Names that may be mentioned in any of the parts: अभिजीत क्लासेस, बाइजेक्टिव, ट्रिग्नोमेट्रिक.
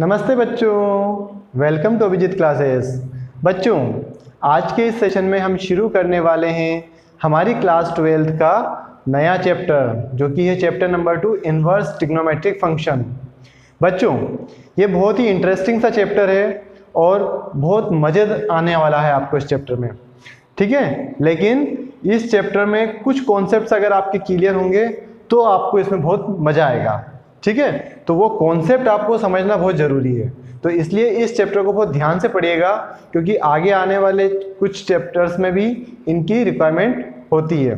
नमस्ते बच्चों, welcome to अभिजीत क्लासेस। बच्चों, आज के इस सेशन में हम शुरू करने वाले हैं हमारी क्लास 12th का नया चैप्टर, जो कि है chapter number 2 inverse ट्रिग्नोमेट्रिक function. बच्चों, ये बहुत ही इंटरेस्टिंग सा चैप्टर है और बहुत मज़े आने वाला है आपको इस चैप्टर में, ठीक है। लेकिन इस चैप्टर में कुछ कॉन्सेप्ट्स अगर आपके क्लियर होंगे तो आपको इसमें बहुत मज़ा आएगा, ठीक है। तो वो कॉन्सेप्ट आपको समझना बहुत ज़रूरी है, तो इसलिए इस चैप्टर को बहुत ध्यान से पढ़िएगा, क्योंकि आगे आने वाले कुछ चैप्टर्स में भी इनकी रिक्वायरमेंट होती है,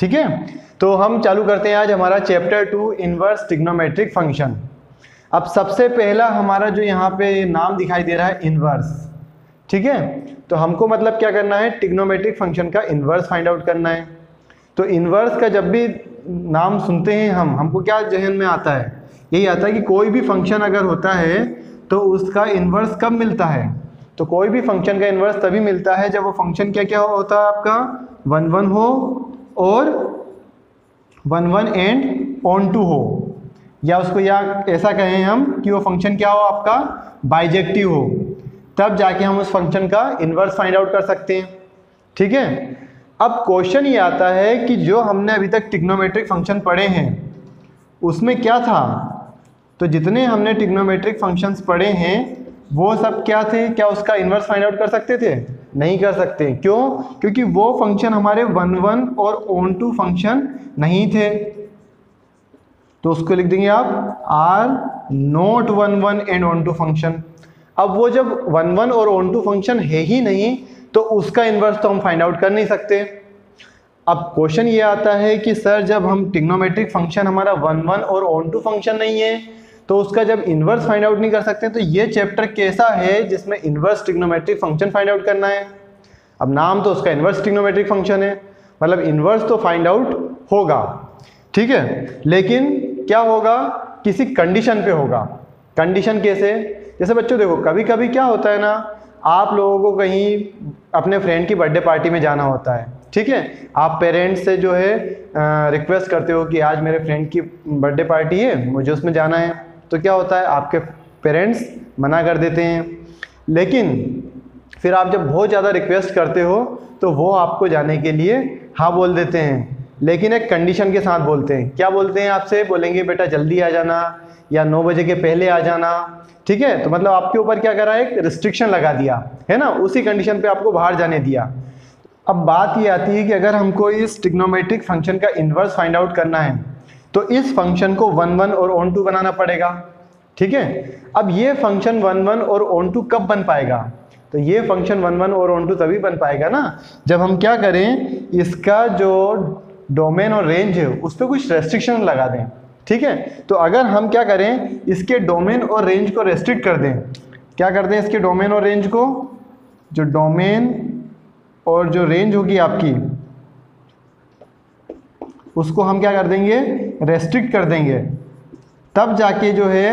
ठीक है। तो हम चालू करते हैं आज हमारा चैप्टर 2 इन्वर्स ट्रिग्नोमेट्रिक फंक्शन। अब सबसे पहला हमारा जो यहाँ पे नाम दिखाई दे रहा है इन्वर्स, ठीक है। तो हमको मतलब क्या करना है, ट्रिग्नोमेट्रिक फंक्शन का इन्वर्स फाइंड आउट करना है। तो इन्वर्स का जब भी नाम सुनते हैं हम, हमको क्या जहन में आता है, यही आता है कि कोई भी फंक्शन अगर होता है तो उसका इन्वर्स कब मिलता है। तो कोई भी फंक्शन का इन्वर्स तभी मिलता है जब वो फंक्शन क्या क्या होता है आपका, 1-1 हो और 1-1 एंड ऑन टू हो, या उसको या ऐसा कहें हम कि वो फंक्शन क्या हो आपका, बाइजेक्टिव हो। तब जाके हम उस फंक्शन का इन्वर्स फाइंड आउट कर सकते हैं, ठीक है। अब क्वेश्चन ये आता है कि जो हमने अभी तक ट्रिग्नोमेट्रिक फंक्शन पढ़े हैं उसमें क्या था। तो जितने हमने ट्रिग्नोमेट्रिक फंक्शंस पढ़े हैं वो सब क्या थे, क्या उसका इन्वर्स फाइंड आउट कर सकते थे? नहीं कर सकते। क्यों? क्योंकि वो फंक्शन हमारे 1-1 और ऑन टू फंक्शन नहीं थे। तो उसको लिख देंगे आप are not 1-1 and onto function. अब वो जब 1-1 और ऑन टू फंक्शन है ही नहीं तो उसका इन्वर्स तो हम फाइंड आउट कर नहीं सकते। अब क्वेश्चन ये आता है कि सर, जब हम ट्रिग्नोमेट्रिक फंक्शन हमारा 1-1 और ऑन टू फंक्शन नहीं है तो उसका जब इन्वर्स फाइंड आउट नहीं कर सकते तो ये चैप्टर कैसा है जिसमें inverse ट्रिग्नोमेट्रिक function find out करना है। अब नाम तो उसका इन्वर्स ट्रिग्नोमेट्रिक फंक्शन है, मतलब इन्वर्स तो फाइंड आउट होगा, ठीक है। लेकिन क्या होगा, किसी कंडीशन पे होगा। कंडीशन कैसे? जैसे बच्चों देखो, कभी कभी क्या होता है ना, आप लोगों को कहीं अपने फ्रेंड की बर्थडे पार्टी में जाना होता है, ठीक है। आप पेरेंट्स से जो है रिक्वेस्ट करते हो कि आज मेरे फ्रेंड की बर्थडे पार्टी है, मुझे उसमें जाना है। तो क्या होता है, आपके पेरेंट्स मना कर देते हैं। लेकिन फिर आप जब बहुत ज़्यादा रिक्वेस्ट करते हो तो वो आपको जाने के लिए हाँ बोल देते हैं, लेकिन एक कंडीशन के साथ बोलते हैं। क्या बोलते हैं आपसे, बोलेंगे बेटा जल्दी आ जाना या 9 बजे के पहले आ जाना, ठीक है। तो मतलब आपके ऊपर क्या करा, एक रिस्ट्रिक्शन लगा दिया है ना, उसी कंडीशन पे आपको बाहर जाने दिया। अब बात ये आती है कि अगर हमको इस ट्रिग्नोमेट्रिक फंक्शन का इन्वर्स फाइंड आउट करना है तो इस फंक्शन को 1-1 और ऑन टू बनाना पड़ेगा, ठीक है। अब ये फंक्शन 1-1 और ऑन टू कब बन पाएगा? तो ये फंक्शन 1-1 और ऑन टू तभी बन पाएगा ना जब हम क्या करें, इसका जो डोमेन और रेंज है उस पर कुछ रेस्ट्रिक्शन लगा दें, ठीक है। तो अगर हम क्या करें, इसके डोमेन और रेंज को रेस्ट्रिक्ट कर दें। क्या कर दें इसके डोमेन और रेंज को, जो डोमेन और जो रेंज होगी आपकी उसको हम क्या कर देंगे, रेस्ट्रिक्ट कर देंगे। तब जाके जो है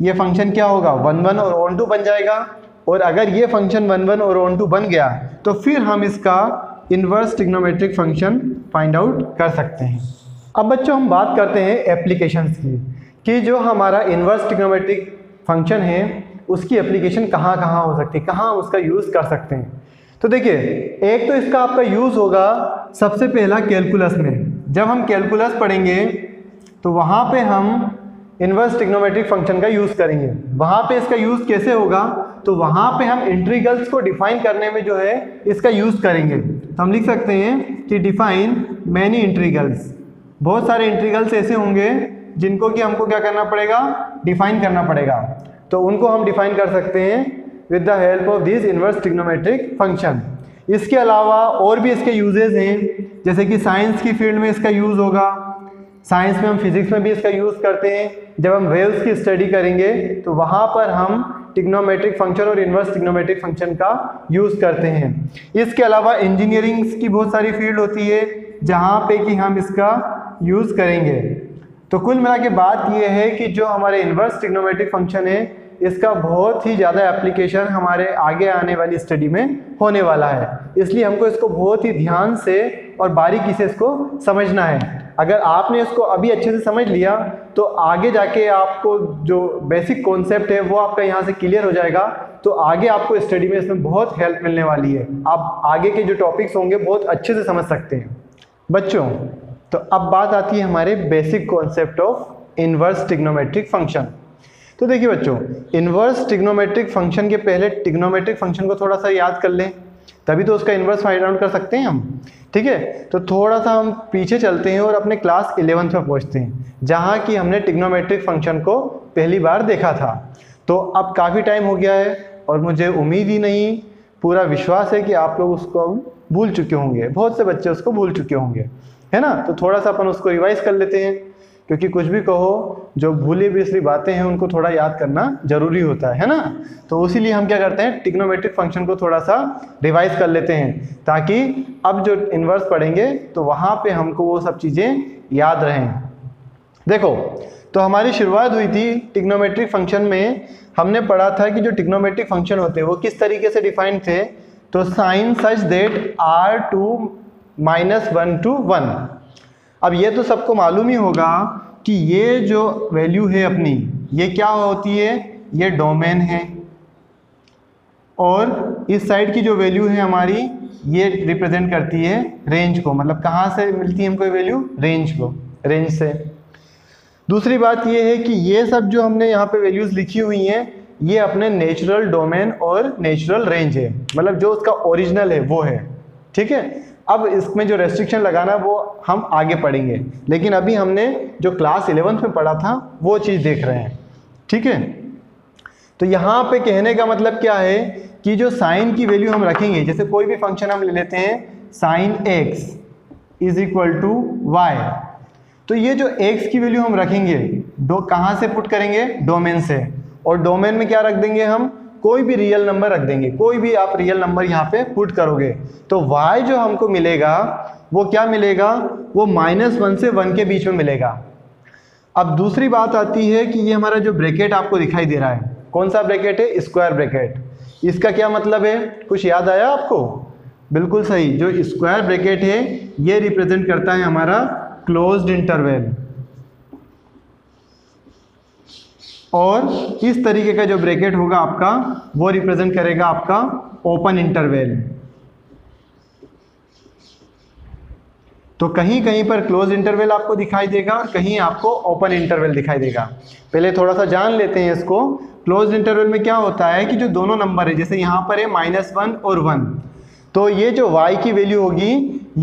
ये फंक्शन क्या होगा, 1-1 और ऑन टू बन जाएगा। और अगर ये फंक्शन 1-1 और ऑन टू बन गया तो फिर हम इसका inverse ट्रिग्नोमेट्रिक function find out कर सकते हैं। अब बच्चों हम बात करते हैं एप्लीकेशंस की, कि जो हमारा इन्वर्स ट्रिग्नोमेट्रिक फंक्शन है उसकी एप्लीकेशन कहाँ कहाँ हो सकती है, कहाँ उसका यूज़ कर सकते हैं। तो देखिए, एक तो इसका आपका यूज़ होगा सबसे पहला कैलकुलस में। जब हम कैलकुलस पढ़ेंगे तो वहाँ पे हम इन्वर्स ट्रिग्नोमेट्रिक फंक्शन का यूज़ करेंगे। वहाँ पे इसका यूज़ कैसे होगा, तो वहाँ पे हम इंटीग्रल्स को डिफाइन करने में जो है इसका यूज़ करेंगे। तो हम लिख सकते हैं कि डिफाइन मैनी इंटीग्रल्स। बहुत सारे इंटीग्रल्स ऐसे होंगे जिनको कि हमको क्या करना पड़ेगा, डिफाइन करना पड़ेगा। तो उनको हम डिफाइन कर सकते हैं with the help of this inverse ट्रिग्नोमेट्रिक function. इसके अलावा और भी इसके यूजेज हैं, जैसे कि साइंस की फील्ड में इसका यूज़ होगा। साइंस में हम फिजिक्स में भी इसका यूज़ करते हैं। जब हम वेव्स की स्टडी करेंगे तो वहाँ पर हम ट्रिग्नोमेट्रिक फंक्शन और इन्वर्स ट्रिग्नोमेट्रिक फंक्शन का यूज़ करते हैं। इसके अलावा इंजीनियरिंग्स की बहुत सारी फील्ड होती है जहाँ पे कि हम इसका यूज़ करेंगे। तो कुल मिला के बात यह है कि जो हमारे इन्वर्स ट्रिग्नोमेट्रिक फंक्शन है इसका बहुत ही ज़्यादा एप्लीकेशन हमारे आगे आने वाली स्टडी में होने वाला है, इसलिए हमको इसको बहुत ही ध्यान से और बारीकी से इसको समझना है। अगर आपने इसको अभी अच्छे से समझ लिया तो आगे जाके आपको जो बेसिक कॉन्सेप्ट है वो आपका यहाँ से क्लियर हो जाएगा। तो आगे आपको स्टडी में इसमें बहुत हेल्प मिलने वाली है। आप आगे के जो टॉपिक्स होंगे बहुत अच्छे से समझ सकते हैं बच्चों। तो अब बात आती है हमारे basic concept of inverse ट्रिग्नोमेट्रिक function. तो देखिए बच्चों, इन्वर्स ट्रिग्नोमेट्रिक फंक्शन के पहले ट्रिग्नोमेट्रिक फंक्शन को थोड़ा सा याद कर लें, तभी तो उसका इन्वर्स फाइंड आउट कर सकते हैं हम। ठीक है, तो थोड़ा सा हम पीछे चलते हैं और अपने क्लास 11th में पहुँचते हैं, जहाँ कि हमने ट्रिग्नोमेट्रिक फंक्शन को पहली बार देखा था। तो अब काफ़ी टाइम हो गया है और मुझे उम्मीद ही नहीं, पूरा विश्वास है कि आप लोग उसको भूल चुके होंगे, बहुत से बच्चे उसको भूल चुके होंगे, है ना। तो थोड़ा सा अपन उसको रिवाइज कर लेते हैं, क्योंकि कुछ भी कहो जो भूली बिसरी बातें हैं उनको थोड़ा याद करना ज़रूरी होता है ना। तो इसीलिए हम क्या करते हैं, ट्रिग्नोमेट्रिक फंक्शन को थोड़ा सा रिवाइज कर लेते हैं, ताकि अब जो इन्वर्स पढ़ेंगे तो वहाँ पे हमको वो सब चीज़ें याद रहें। देखो, तो हमारी शुरुआत हुई थी ट्रिग्नोमेट्रिक फंक्शन में, हमने पढ़ा था कि जो ट्रिग्नोमेट्रिक फंक्शन होते हैं वो किस तरीके से डिफाइंड थे। तो sine such that R2 - (1 to 1)। अब ये तो सबको मालूम ही होगा कि ये जो वैल्यू है अपनी, ये क्या होती है, ये डोमेन है, और इस साइड की जो वैल्यू है हमारी ये रिप्रेजेंट करती है रेंज को, मतलब कहाँ से मिलती है हमको वैल्यू, रेंज को, रेंज से। दूसरी बात ये है कि ये सब जो हमने यहाँ पे वैल्यूज़ लिखी हुई हैं ये अपने नेचुरल डोमेन और नेचुरल रेंज है, मतलब जो उसका ओरिजिनल है वो है। ठीक है, अब इसमें जो रेस्ट्रिक्शन लगाना वो हम आगे पढ़ेंगे, लेकिन अभी हमने जो क्लास 11th में पढ़ा था वो चीज़ देख रहे हैं। ठीक है, तो यहाँ पे कहने का मतलब क्या है कि जो साइन की वैल्यू हम रखेंगे, जैसे कोई भी फंक्शन हम ले लेते हैं, sin x = y, तो ये जो x की वैल्यू हम रखेंगे कहाँ से पुट करेंगे, डोमेन से, और डोमेन में क्या रख देंगे हम, कोई भी रियल नंबर रख देंगे, कोई भी आप रियल नंबर यहाँ पे पुट करोगे। तो y जो हमको मिलेगा वो क्या मिलेगा, वो -1 से 1 के बीच में मिलेगा। अब दूसरी बात आती है कि ये हमारा जो ब्रैकेट आपको दिखाई दे रहा है, कौन सा ब्रैकेट है, स्क्वायर ब्रैकेट। इसका क्या मतलब है, कुछ याद आया आपको? बिल्कुल सही, जो स्क्वायर ब्रैकेट है ये रिप्रेजेंट करता है हमारा क्लोज्ड इंटरवल, और इस तरीके का जो ब्रैकेट होगा आपका वो रिप्रेजेंट करेगा आपका ओपन इंटरवल। तो कहीं कहीं पर क्लोज इंटरवल आपको दिखाई देगा और कहीं आपको ओपन इंटरवल दिखाई देगा। पहले थोड़ा सा जान लेते हैं इसको। क्लोज इंटरवल में क्या होता है कि जो दोनों नंबर है, जैसे यहाँ पर है -1 और 1, तो ये जो y की वैल्यू होगी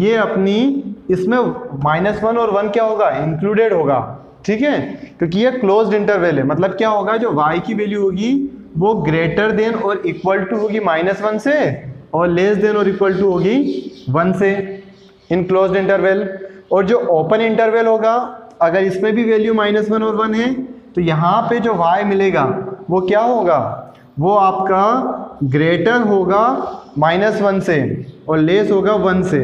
ये अपनी इसमें -1 और 1 क्या होगा, इंक्लूडेड होगा। ठीक है, क्योंकि ये क्लोज्ड इंटरवल है, मतलब क्या होगा, जो y की वैल्यू होगी वो > और इक्वल टू होगी -1 से, और < और इक्वल टू होगी 1 से इन क्लोज्ड इंटरवल। और जो ओपन इंटरवल होगा, अगर इसमें भी वैल्यू -1 और 1 है, तो यहाँ पे जो y मिलेगा वो क्या होगा, वो आपका ग्रेटर होगा -1 से और लेस होगा 1 से।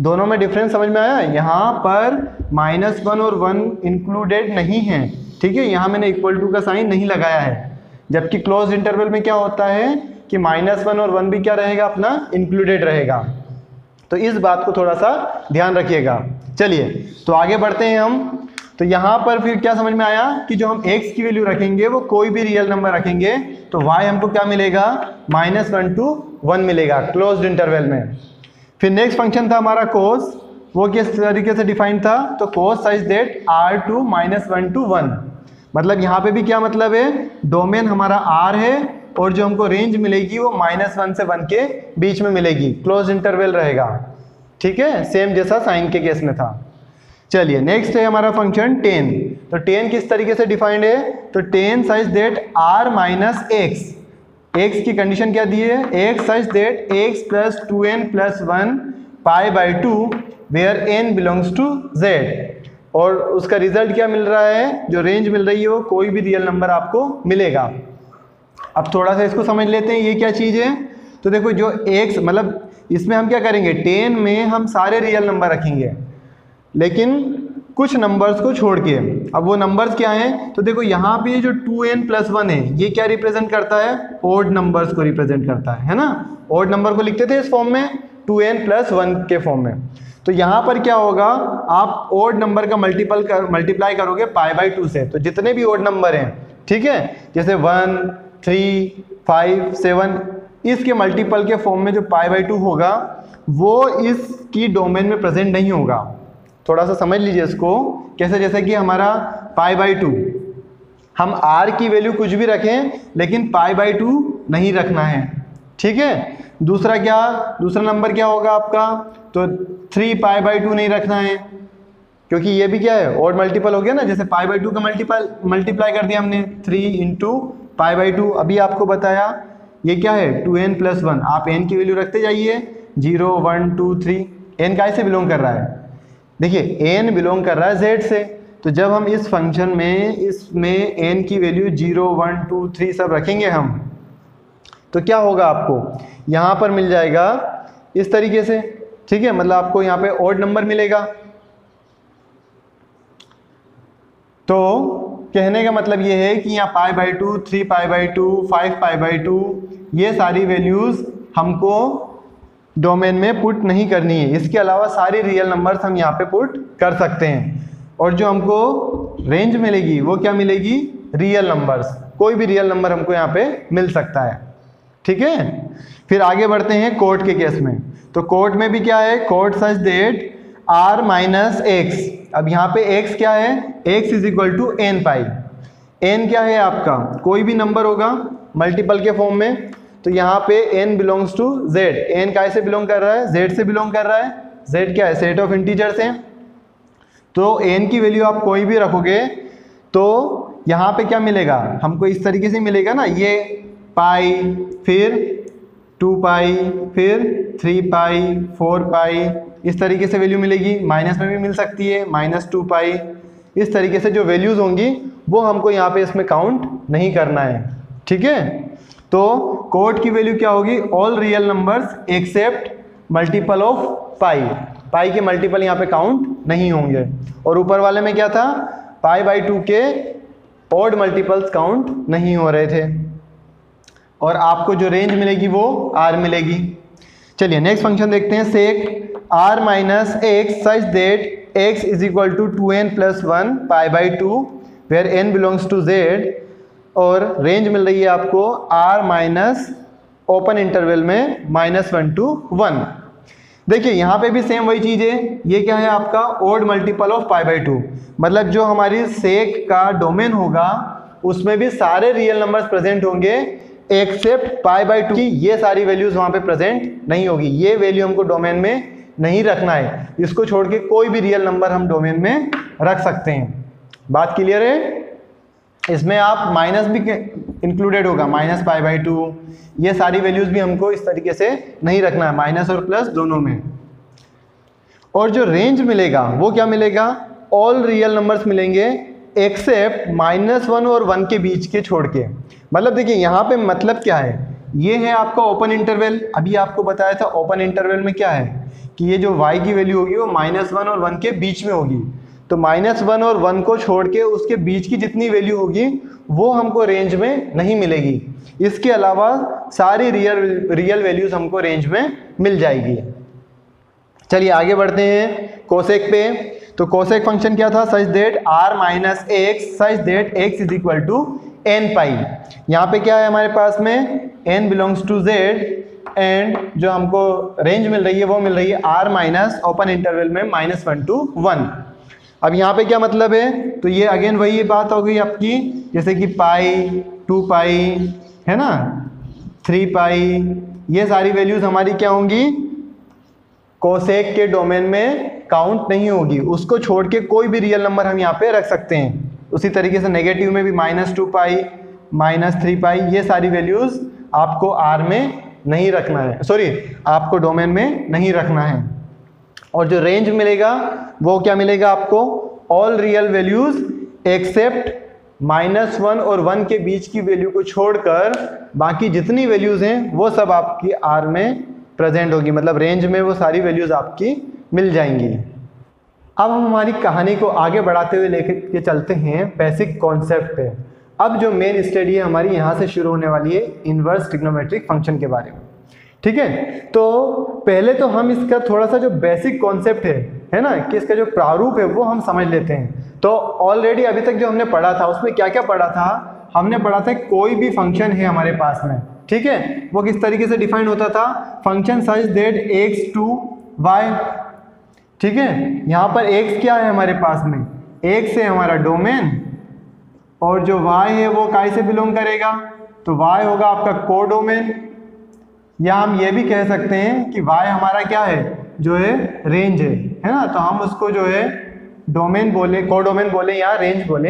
दोनों में डिफरेंस समझ में आया? यहाँ पर -1 और 1 इंक्लूडेड नहीं है। ठीक है, यहाँ मैंने = का साइन नहीं लगाया है, जबकि क्लोज इंटरवल में क्या होता है कि -1 और 1 भी क्या रहेगा अपना, इंक्लूडेड रहेगा। तो इस बात को थोड़ा सा ध्यान रखिएगा। चलिए, तो आगे बढ़ते हैं हम। तो यहाँ पर फिर क्या समझ में आया कि जो हम x की वैल्यू रखेंगे वो कोई भी रियल नंबर रखेंगे, तो y हमको क्या मिलेगा, -1 to 1 मिलेगा क्लोज इंटरवल में। फिर नेक्स्ट फंक्शन था हमारा कोस, वो किस तरीके से डिफाइन था, तो cos such that R2 - (1 to 1), मतलब यहाँ पे भी क्या मतलब है, डोमेन हमारा R है और जो हमको रेंज मिलेगी वो -1 से 1 के बीच में मिलेगी, क्लोज इंटरवल रहेगा। ठीक है, सेम जैसा साइन के केस में था। चलिए, नेक्स्ट है हमारा फंक्शन टेन। तो टेन किस तरीके से डिफाइंड है, तो tan such that R - x, x की कंडीशन क्या दी है, x such that x + 2n + 1 π/2 where n ∈ Z, और उसका रिजल्ट क्या मिल रहा है, जो रेंज मिल रही है वो कोई भी रियल नंबर आपको मिलेगा। अब थोड़ा सा इसको समझ लेते हैं ये क्या चीज़ है। तो देखो, जो x मतलब इसमें हम क्या करेंगे, टेन में हम सारे रियल नंबर रखेंगे, लेकिन कुछ नंबर्स को छोड़ के। अब वो नंबर्स क्या हैं, तो देखो यहाँ पे जो 2n + 1 है ये क्या रिप्रेजेंट करता है, ऑड नंबर्स को रिप्रेजेंट करता है ना। ऑड नंबर को लिखते थे इस फॉर्म में, 2n + 1 के फॉर्म में। तो यहाँ पर क्या होगा, आप ओड नंबर का मल्टीप्लाई करोगे पाई बाई 2 से। तो जितने भी ओड नंबर हैं, ठीक है, जैसे 1, 3, 5, 7, इसके मल्टीपल के फॉर्म में जो पाई बाई 2 होगा वो इसकी डोमेन में प्रेजेंट नहीं होगा। थोड़ा सा समझ लीजिए इसको कैसे, जैसे कि हमारा पाई बाई 2, हम आर की वैल्यू कुछ भी रखें लेकिन पाई बाई 2 नहीं रखना है, ठीक है। दूसरा क्या, दूसरा नंबर क्या होगा आपका, तो 3 पाई बाई 2 नहीं रखना है क्योंकि ये भी क्या है और मल्टीपल हो गया ना, जैसे पाई बाई 2 का मल्टीप्लाई कर दिया हमने 3 इंटू पाई बाई 2। अभी आपको बताया ये क्या है 2n+1, आप n की वैल्यू रखते जाइए 0, 1, 2, 3। n कैसे बिलोंग कर रहा है, देखिए n बिलोंग कर रहा है z से। तो जब हम इस फंक्शन में इसमें n की वैल्यू 0, 1, 2, 3 सब रखेंगे हम, तो क्या होगा आपको यहाँ पर मिल जाएगा इस तरीके से, ठीक है, मतलब आपको यहाँ पे ऑड नंबर मिलेगा। तो कहने का मतलब ये है कि यहाँ pi by 2, 3 pi by 2, 5 pi by 2 ये सारी वैल्यूज़ हमको डोमेन में पुट नहीं करनी है। इसके अलावा सारे रियल नंबर्स हम यहाँ पे पुट कर सकते हैं और जो हमको रेंज मिलेगी वो क्या मिलेगी, रियल नंबर्स, कोई भी रियल नंबर हमको यहाँ पे मिल सकता है, ठीक है। फिर आगे बढ़ते हैं कोर्ट के केस में। तो कोर्ट में भी क्या है, cot such that r - x। अब यहाँ पे x क्या है, x = n पाई। n क्या है आपका, कोई भी नंबर होगा मल्टीपल के फॉर्म में। तो यहाँ पे n belongs to z, n कैसे बिलोंग कर रहा है, z से बिलोंग कर रहा है। z क्या है, सेट ऑफ इंटीजर्स हैं। तो n की वैल्यू आप कोई भी रखोगे तो यहाँ पे क्या मिलेगा हमको, इस तरीके से मिलेगा ना, ये पाई, फिर 2 पाई, फिर 3 पाई, 4 पाई, इस तरीके से वैल्यू मिलेगी। माइनस में भी मिल सकती है, -2 पाई। इस तरीके से जो वैल्यूज़ होंगी वो हमको यहाँ पे इसमें काउंट नहीं करना है, ठीक है। तो कोट की वैल्यू क्या होगी, all real numbers except multiple of pi, pi के मल्टीपल यहाँ पे काउंट नहीं होंगे। और ऊपर वाले में क्या था, पाई बाई 2 के ऑड मल्टीपल्स काउंट नहीं हो रहे थे और आपको जो रेंज मिलेगी वो r मिलेगी। चलिए नेक्स्ट फंक्शन देखते हैं, sec r - x such that x = 2n+1 pi by 2 where n belongs to z। और रेंज मिल रही है आपको r - (1) देखिए यहाँ पे भी सेम वही चीज़ है, ये क्या है आपका odd multiple of pi by 2, मतलब जो हमारी सेक का डोमेन होगा उसमें भी सारे रियल नंबर्स प्रेजेंट होंगे एक्सेप्ट पाई बाई 2 की ये सारी वैल्यूज़ वहाँ पे प्रेजेंट नहीं होगी। ये वैल्यू हमको डोमेन में नहीं रखना है, इसको छोड़ के कोई भी रियल नंबर हम डोमेन में रख सकते हैं। बात क्लियर है, इसमें आप माइनस भी इंक्लूडेड होगा, -π/2, ये सारी वैल्यूज़ भी हमको इस तरीके से नहीं रखना है, माइनस और प्लस दोनों में। और जो रेंज मिलेगा वो क्या मिलेगा, ऑल रियल नंबर्स मिलेंगे एक्सेप्ट -1 और 1 के बीच के छोड़ के। मतलब देखिए यहाँ पे मतलब क्या है, ये है आपका ओपन इंटरवल। अभी आपको बताया था ओपन इंटरवल में क्या है कि ये जो y की वैल्यू होगी वो -1 और 1 के बीच में होगी। तो -1 और 1 को छोड़ के उसके बीच की जितनी वैल्यू होगी वो हमको रेंज में नहीं मिलेगी। इसके अलावा सारी रियल वैल्यूज़ हमको रेंज में मिल जाएगी। चलिए आगे बढ़ते हैं कोसेक पे। तो कोसेक फंक्शन क्या था, such that r - x such that x = n pi. यहाँ पे क्या है हमारे पास में n belongs to z and जो हमको रेंज मिल रही है वो मिल रही है r - (1) में -1 to 1। अब यहाँ पे क्या मतलब है, तो ये अगेन वही बात हो गई आपकी, जैसे कि पाई, 2 पाई, है ना, 3 पाई, ये सारी वैल्यूज़ हमारी क्या होंगी, कोसेक के डोमेन में काउंट नहीं होगी। उसको छोड़ के कोई भी रियल नंबर हम यहाँ पे रख सकते हैं। उसी तरीके से नेगेटिव में भी -2 पाई, -3 पाई, ये सारी वैल्यूज़ आपको आर में नहीं रखना है, सॉरी आपको डोमेन में नहीं रखना है। और जो रेंज मिलेगा वो क्या मिलेगा आपको, ऑल रियल वैल्यूज़ एक्सेप्ट -1 और 1 के बीच की वैल्यू को छोड़कर बाकी जितनी वैल्यूज़ हैं वो सब आपकी आर में प्रेजेंट होगी, मतलब रेंज में वो सारी वैल्यूज़ आपकी मिल जाएंगी। अब हम हमारी कहानी को आगे बढ़ाते हुए लेकर के चलते हैं बेसिक कॉन्सेप्ट पे। अब जो मेन स्टडी है हमारी यहाँ से शुरू होने वाली है इन्वर्स ट्रिग्नोमेट्रिक फंक्शन के बारे में। ठीक है। तो पहले तो हम इसका थोड़ा सा जो बेसिक कॉन्सेप्ट है ना, कि इसका जो प्रारूप है वो हम समझ लेते हैं। तो ऑलरेडी अभी तक जो हमने पढ़ा था उसमें क्या क्या पढ़ा था, हमने पढ़ा था कोई भी फंक्शन है हमारे पास में, ठीक है, वो किस तरीके से डिफाइन होता था, function such that x to y, ठीक है। यहाँ पर एक्स क्या है हमारे पास में, एक्स है हमारा डोमेन और जो वाई है वो काई से बिलोंग करेगा, तो वाई होगा आपका कोडोमेन, या हम ये भी कह सकते हैं कि वाई हमारा क्या है, जो है रेंज है ना, तो हम उसको जो है डोमेन बोले, कोडोमेन बोले या रेंज बोले,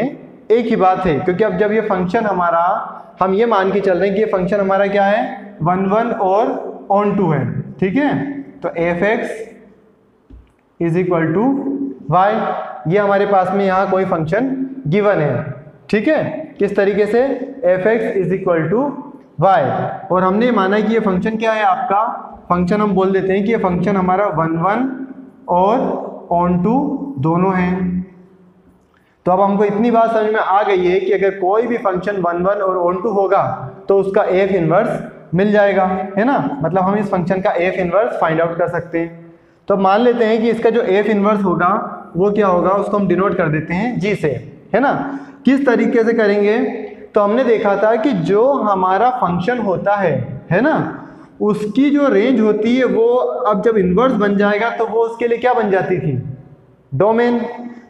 एक ही बात है, क्योंकि अब जब ये फंक्शन हमारा, हम ये मान के चल रहे हैं कि ये फंक्शन हमारा क्या है, 1 1 और ऑन टू है, ठीक है। तो f x is equal to y, ये हमारे पास में यहाँ कोई फंक्शन गिवन है, ठीक है, किस तरीके से, f x is equal to y, और हमने माना कि ये फंक्शन क्या है आपका, फंक्शन हम बोल देते हैं कि ये फंक्शन हमारा 1 1 और ऑन टू दोनों हैं। तो अब हमको इतनी बात समझ में आ गई है कि अगर कोई भी फंक्शन 1 1 और ऑन टू होगा तो उसका एफ इन्वर्स मिल जाएगा, है ना, मतलब हम इस फंक्शन का एफ इन्वर्स फाइंड आउट कर सकते हैं। तो मान लेते हैं कि इसका जो एफ इन्वर्स होगा वो क्या होगा, उसको हम डिनोट कर देते हैं जी से, है ना। किस तरीके से करेंगे, तो हमने देखा था कि जो हमारा फंक्शन होता है ना, उसकी जो रेंज होती है वो अब जब इन्वर्स बन जाएगा तो वो उसके लिए क्या बन जाती थी, डोमेन,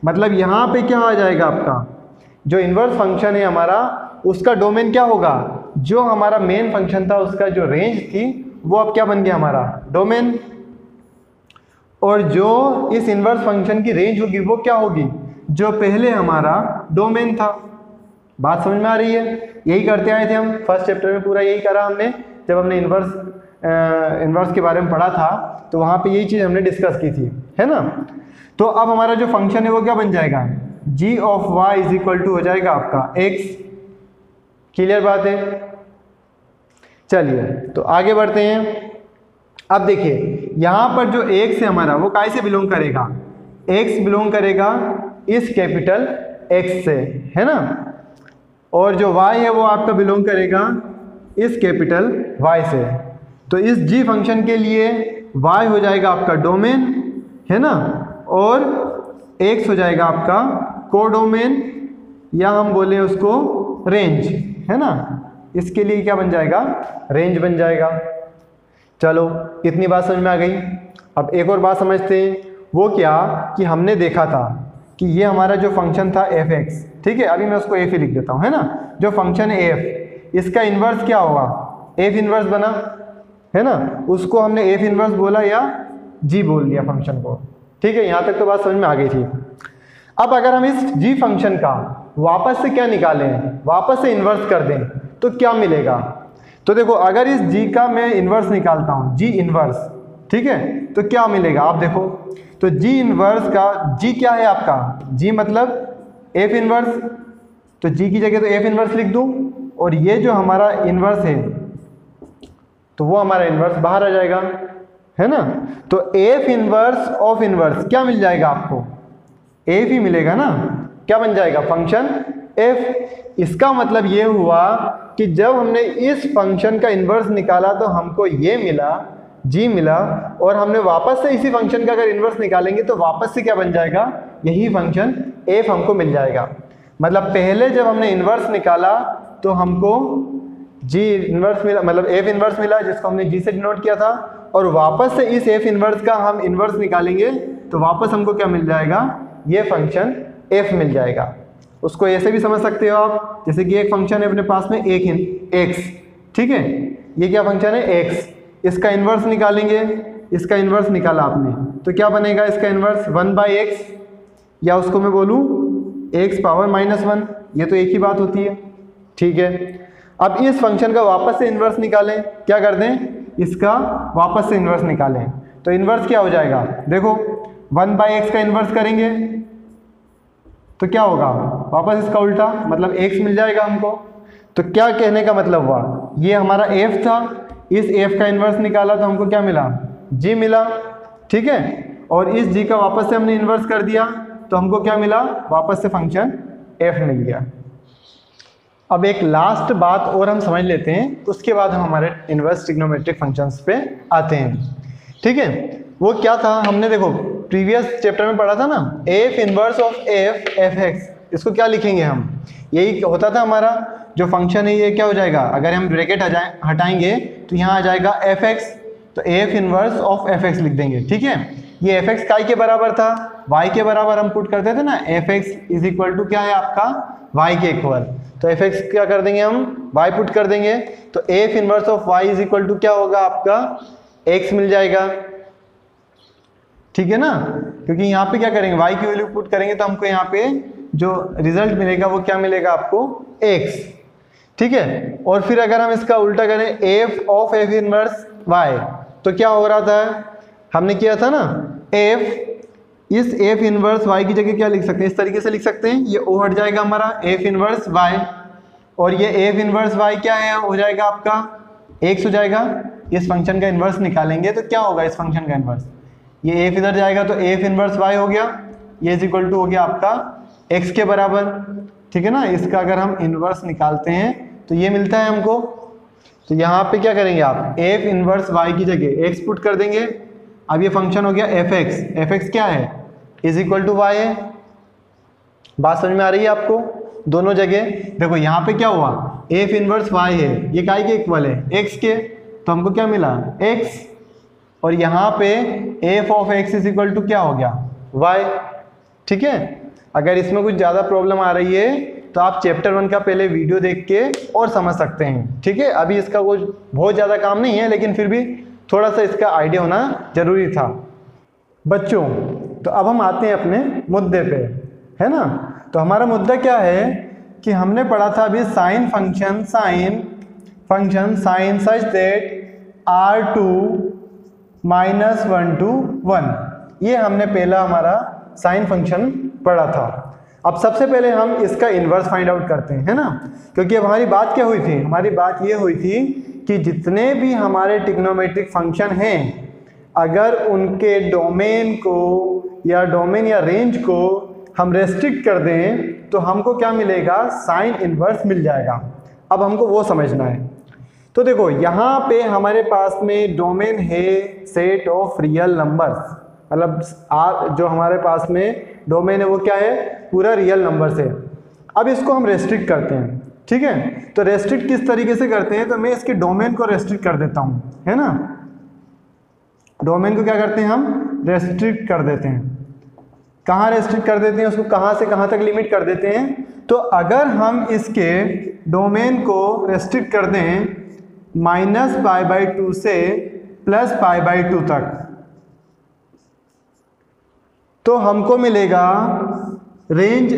मतलब यहाँ पे क्या आ जाएगा आपका, जो इन्वर्स फंक्शन है हमारा उसका डोमेन क्या होगा, जो हमारा मेन फंक्शन था उसका जो रेंज थी वो अब क्या बन गया हमारा, डोमेन, और जो इस इन्वर्स फंक्शन की रेंज होगी वो क्या होगी, जो पहले हमारा डोमेन था। बात समझ में आ रही है, यही करते आए थे हम फर्स्ट चैप्टर में, पूरा यही करा हमने, जब हमने इन्वर्स के बारे में पढ़ा था तो वहाँ पे यही चीज़ हमने डिस्कस की थी, है ना। तो अब हमारा जो फंक्शन है वो क्या बन जाएगा, g of y is equal to हो जाएगा आपका एक्स, क्लियर बात है। चलिए तो आगे बढ़ते हैं। अब देखिए यहाँ पर जो x है हमारा वो काय से बिलोंग करेगा, x बिलोंग करेगा इस कैपिटल X से, है ना, और जो y है वो आपका बिलोंग करेगा इस कैपिटल Y से। तो इस g फंक्शन के लिए y हो जाएगा आपका डोमेन, है ना, और x हो जाएगा आपका कोडोमेन या हम बोले उसको रेंज, है ना, इसके लिए क्या बन जाएगा, रेंज बन जाएगा। चलो इतनी बात समझ में आ गई। अब एक और बात समझते हैं, वो क्या कि हमने देखा था कि ये हमारा जो फंक्शन था एफ एक्स, ठीक है, अभी मैं उसको एफ ही लिख देता हूँ, है ना, जो फंक्शन है एफ, इसका इन्वर्स क्या होगा, एफ इन्वर्स बना, है ना, उसको हमने एफ इन्वर्स बोला या जी बोल दिया फंक्शन को, ठीक है, यहाँ तक तो बात समझ में आ गई थी। अब अगर हम इस जी फंक्शन का वापस से क्या निकालें, वापस से इन्वर्स कर दें तो क्या मिलेगा। तो देखो अगर इस g का मैं इन्वर्स निकालता हूँ, g इन्वर्स, ठीक है, तो क्या मिलेगा आप देखो, तो g इन्वर्स का g क्या है आपका, g मतलब f इन्वर्स, तो g की जगह तो f इन्वर्स लिख दूँ और ये जो हमारा इन्वर्स है तो वो हमारा इन्वर्स बाहर आ जाएगा, है ना। तो f इन्वर्स ऑफ इन्वर्स क्या मिल जाएगा आपको, f ही मिलेगा ना, क्या बन जाएगा फंक्शन f। इसका मतलब ये हुआ कि जब हमने इस फंक्शन का इन्वर्स निकाला तो हमको ये मिला, g मिला, और हमने वापस से इसी फंक्शन का अगर इन्वर्स निकालेंगे तो वापस से क्या बन जाएगा, यही फंक्शन f हमको मिल जाएगा। मतलब पहले जब हमने इन्वर्स निकाला तो हमको g इन्वर्स मिला, मतलब f इन्वर्स मिला जिसको हमने g से डिनोट किया था, और वापस से इस f इन्वर्स का हम इन्वर्स निकालेंगे तो वापस हमको क्या मिल जाएगा, ये फंक्शन f मिल जाएगा। उसको ऐसे भी समझ सकते हो आप, जैसे कि एक फंक्शन है अपने पास में एक एक्स, ठीक है, ये क्या फंक्शन है एक्स, इसका इन्वर्स निकालेंगे, इसका इन्वर्स निकाला आपने तो क्या बनेगा, इसका इन्वर्स 1/x या उसको मैं बोलूँ x⁻−1, ये तो एक ही बात होती है, ठीक है। अब इस फंक्शन का वापस से इन्वर्स निकालें, क्या कर दें, इसका वापस से इन्वर्स निकालें तो इन्वर्स क्या हो जाएगा, देखो 1/x का इन्वर्स करेंगे तो क्या होगा, वापस इसका उल्टा, मतलब x मिल जाएगा हमको। तो क्या कहने का मतलब हुआ, ये हमारा f था, इस f का इन्वर्स निकाला तो हमको क्या मिला, g मिला, ठीक है, और इस g का वापस से हमने इन्वर्स कर दिया तो हमको क्या मिला, वापस से फंक्शन f मिल गया। अब एक लास्ट बात और हम समझ लेते हैं, उसके बाद हम हमारे इनवर्स ट्रिग्नोमेट्रिक फंक्शंस पे आते हैं। ठीक है, वो क्या था, हमने देखो प्रीवियस चैप्टर में पढ़ा था ना, f inverse of f f x, इसको क्या लिखेंगे हम, यही होता था हमारा जो फंक्शन है, ये क्या हो जाएगा, अगर हम ब्रैकेट हटाएंगे तो यहाँ आ जाएगा एफ एक्स, तो f inverse of f x लिख देंगे। ठीक है, ये एफ एक्स के बराबर था, वाई के बराबर हम पुट करते थे ना, f x is equal to क्या है आपका वाई के इक्वल, तो एफ एक्स क्या कर देंगे हम वाई पुट कर देंगे, तो f inverse of y is equal to क्या होगा आपका एक्स मिल जाएगा। ठीक है ना, क्योंकि यहाँ पे क्या करेंगे वाई की वैल्यू पुट करेंगे तो हमको यहाँ पे जो रिजल्ट मिलेगा वो क्या मिलेगा आपको एक्स। ठीक है, और फिर अगर हम इसका उल्टा करें f of f inverse y, तो क्या हो रहा था, हमने किया था ना एफ, इस एफ इनवर्स वाई की जगह क्या लिख सकते हैं, इस तरीके से लिख सकते हैं, ये ओ हट जाएगा हमारा एफ इनवर्स वाई, और ये एफ इनवर्स वाई क्या है हो जाएगा आपका एक्स हो जाएगा। इस फंक्शन का इनवर्स निकालेंगे तो क्या होगा, इस फंक्शन का इनवर्स, ये एफ इधर जाएगा तो एफ इनवर्स वाई हो गया, ये इज इक्वल टू हो गया आपका एक्स के बराबर। ठीक है ना, इसका अगर हम इनवर्स निकालते हैं तो ये मिलता है हमको, तो यहाँ पर क्या करेंगे आप एफ इनवर्स वाई की जगह एक्स पुट कर देंगे। अब ये फंक्शन हो गया एफ एक्स क्या है इज इक्वल टू वाई है, बात समझ में आ रही है आपको, दोनों जगह देखो यहाँ पे क्या हुआ एफ इनवर्स वाई है, ये काय के इक्वल है एक्स के, तो हमको क्या मिला एक्स, और यहाँ पे f of x is equal to क्या हो गया वाई। ठीक है, अगर इसमें कुछ ज़्यादा प्रॉब्लम आ रही है तो आप चैप्टर 1 का पहले वीडियो देख के और समझ सकते हैं। ठीक है, अभी इसका कुछ बहुत ज़्यादा काम नहीं है, लेकिन फिर भी थोड़ा सा इसका आइडिया होना ज़रूरी था बच्चों। तो अब हम आते हैं अपने मुद्दे पे, है ना, तो हमारा मुद्दा क्या है कि हमने पढ़ा था अभी sine function sine such that r2 - (1, 2, 1) ये हमने पहला हमारा साइन फंक्शन पढ़ा था। अब सबसे पहले हम इसका इन्वर्स फाइंड आउट करते हैं, है ना, क्योंकि अब हमारी बात क्या हुई थी, हमारी बात ये हुई थी कि जितने भी हमारे ट्रिग्नोमेट्रिक फंक्शन हैं अगर उनके डोमेन को या रेंज को हम रेस्ट्रिक्ट कर दें तो हमको क्या मिलेगा साइन इनवर्स मिल जाएगा। अब हमको वो समझना है, तो देखो यहाँ पे हमारे पास में डोमेन है सेट ऑफ रियल नंबर्स, मतलब जो हमारे पास में डोमेन है वो क्या है पूरा रियल नंबर्स है। अब इसको हम रेस्ट्रिक्ट करते हैं, ठीक है, तो रेस्ट्रिक्ट किस तरीके से करते हैं, तो मैं इसके डोमेन को रेस्ट्रिक्ट कर देता हूँ, है ना, डोमेन को क्या करते हैं हम रेस्ट्रिक्ट कर देते हैं, कहाँ रेस्ट्रिक्ट कर देते हैं, उसको कहाँ से कहाँ तक लिमिट कर देते हैं। तो अगर हम इसके डोमेन को रेस्ट्रिक्ट कर दें -π/2 से +π/2 तक, तो हमको मिलेगा रेंज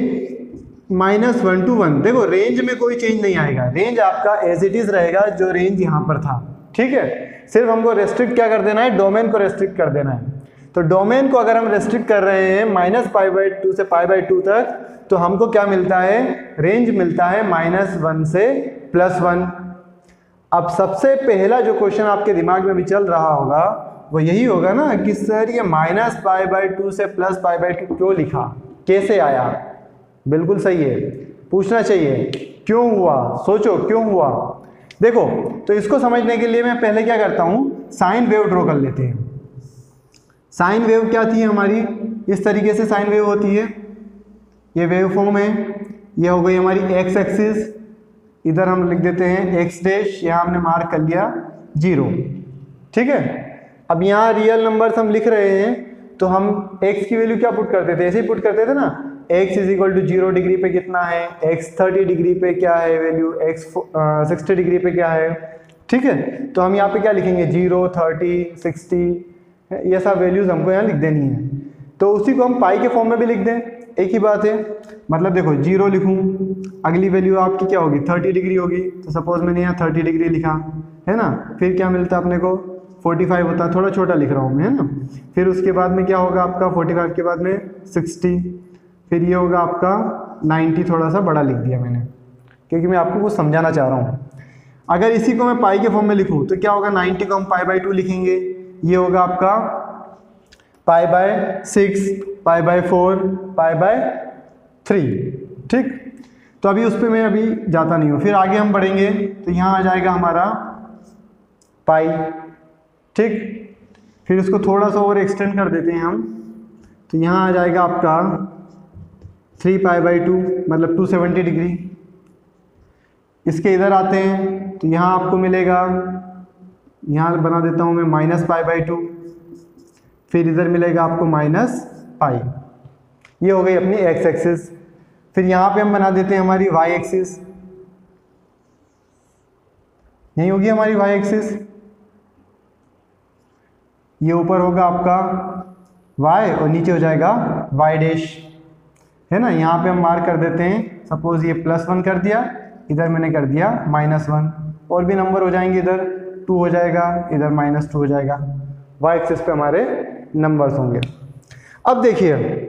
-1 to 1। देखो रेंज में कोई चेंज नहीं आएगा, रेंज आपका एज इट इज़ रहेगा जो रेंज यहाँ पर था। ठीक है, सिर्फ हमको रेस्ट्रिक्ट क्या कर देना है, डोमेन को रेस्ट्रिक्ट कर देना है। तो डोमेन को अगर हम रेस्ट्रिक्ट कर रहे हैं -π/2 से π/2 तक, तो हमको क्या मिलता है रेंज मिलता है -1 से +1। अब सबसे पहला जो क्वेश्चन आपके दिमाग में भी चल रहा होगा वो यही होगा ना कि सर ये -π/2 से +π/2 क्यों लिखा, कैसे आया। बिल्कुल सही है, पूछना चाहिए क्यों हुआ, सोचो क्यों हुआ। देखो तो इसको समझने के लिए मैं पहले क्या करता हूँ साइन वेव ड्रॉ कर लेते हैं। साइन वेव क्या थी हमारी, इस तरीके से साइन वेव होती है, ये वेव फॉर्म है, ये हो गई हमारी एक्स एक्सिस, इधर हम लिख देते हैं एक्स डैश, यहाँ हमने मार्क कर लिया 0। ठीक है, अब यहाँ रियल नंबर्स हम लिख रहे हैं तो हम एक्स की वैल्यू क्या पुट करते थे, ऐसे ही पुट करते थे ना, x is equal to 0 degree पे कितना है x, 30 डिग्री पे क्या है वैल्यू, x 60 डिग्री पे क्या है। ठीक है, तो हम यहाँ पे क्या लिखेंगे 0, 30, 60, ये सब वैल्यूज़ हमको यहाँ लिख देनी है। तो उसी को हम पाई के फॉर्म में भी लिख दें, एक ही बात है, मतलब देखो 0 लिखूँ, अगली वैल्यू आपकी क्या होगी 30 डिग्री होगी, तो सपोज़ मैंने यहाँ 30 डिग्री लिखा, है ना, फिर क्या मिलता अपने को 45 होता, थोड़ा छोटा लिख रहा हूँ मैं, है ना, फिर उसके बाद में क्या होगा आपका 45 के बाद में 60, फिर ये होगा आपका 90, थोड़ा सा बड़ा लिख दिया मैंने क्योंकि मैं आपको कुछ समझाना चाह रहा हूँ। अगर इसी को मैं पाई के फॉर्म में लिखूँ तो क्या होगा 90 को हम π/2 लिखेंगे, ये होगा आपका π/6, π/4, π/3। ठीक, तो अभी उस पर मैं अभी जाता नहीं हूँ। फिर आगे हम बढ़ेंगे तो यहाँ आ जाएगा हमारा पाई, ठीक। फिर इसको थोड़ा सा और एक्सटेंड कर देते हैं हम, तो यहाँ आ जाएगा आपका 3π/2 मतलब 270 डिग्री। इसके इधर आते हैं तो यहाँ आपको मिलेगा, यहाँ बना देता हूँ मैं -π/2। फिर इधर मिलेगा आपको -π। ये हो गई अपनी x एक्सिस। फिर यहाँ पे हम बना देते हैं हमारी y एक्सिस, यही होगी हमारी y एक्सिस। ये ऊपर होगा आपका y और नीचे हो जाएगा y डैश, है ना। यहाँ पे हम मार्क कर देते हैं, सपोज ये +1 कर दिया, इधर मैंने कर दिया -1। और भी नंबर हो जाएंगे, इधर 2 हो जाएगा, इधर -2 हो जाएगा। y एक्सिस पे हमारे नंबर्स होंगे। अब देखिए,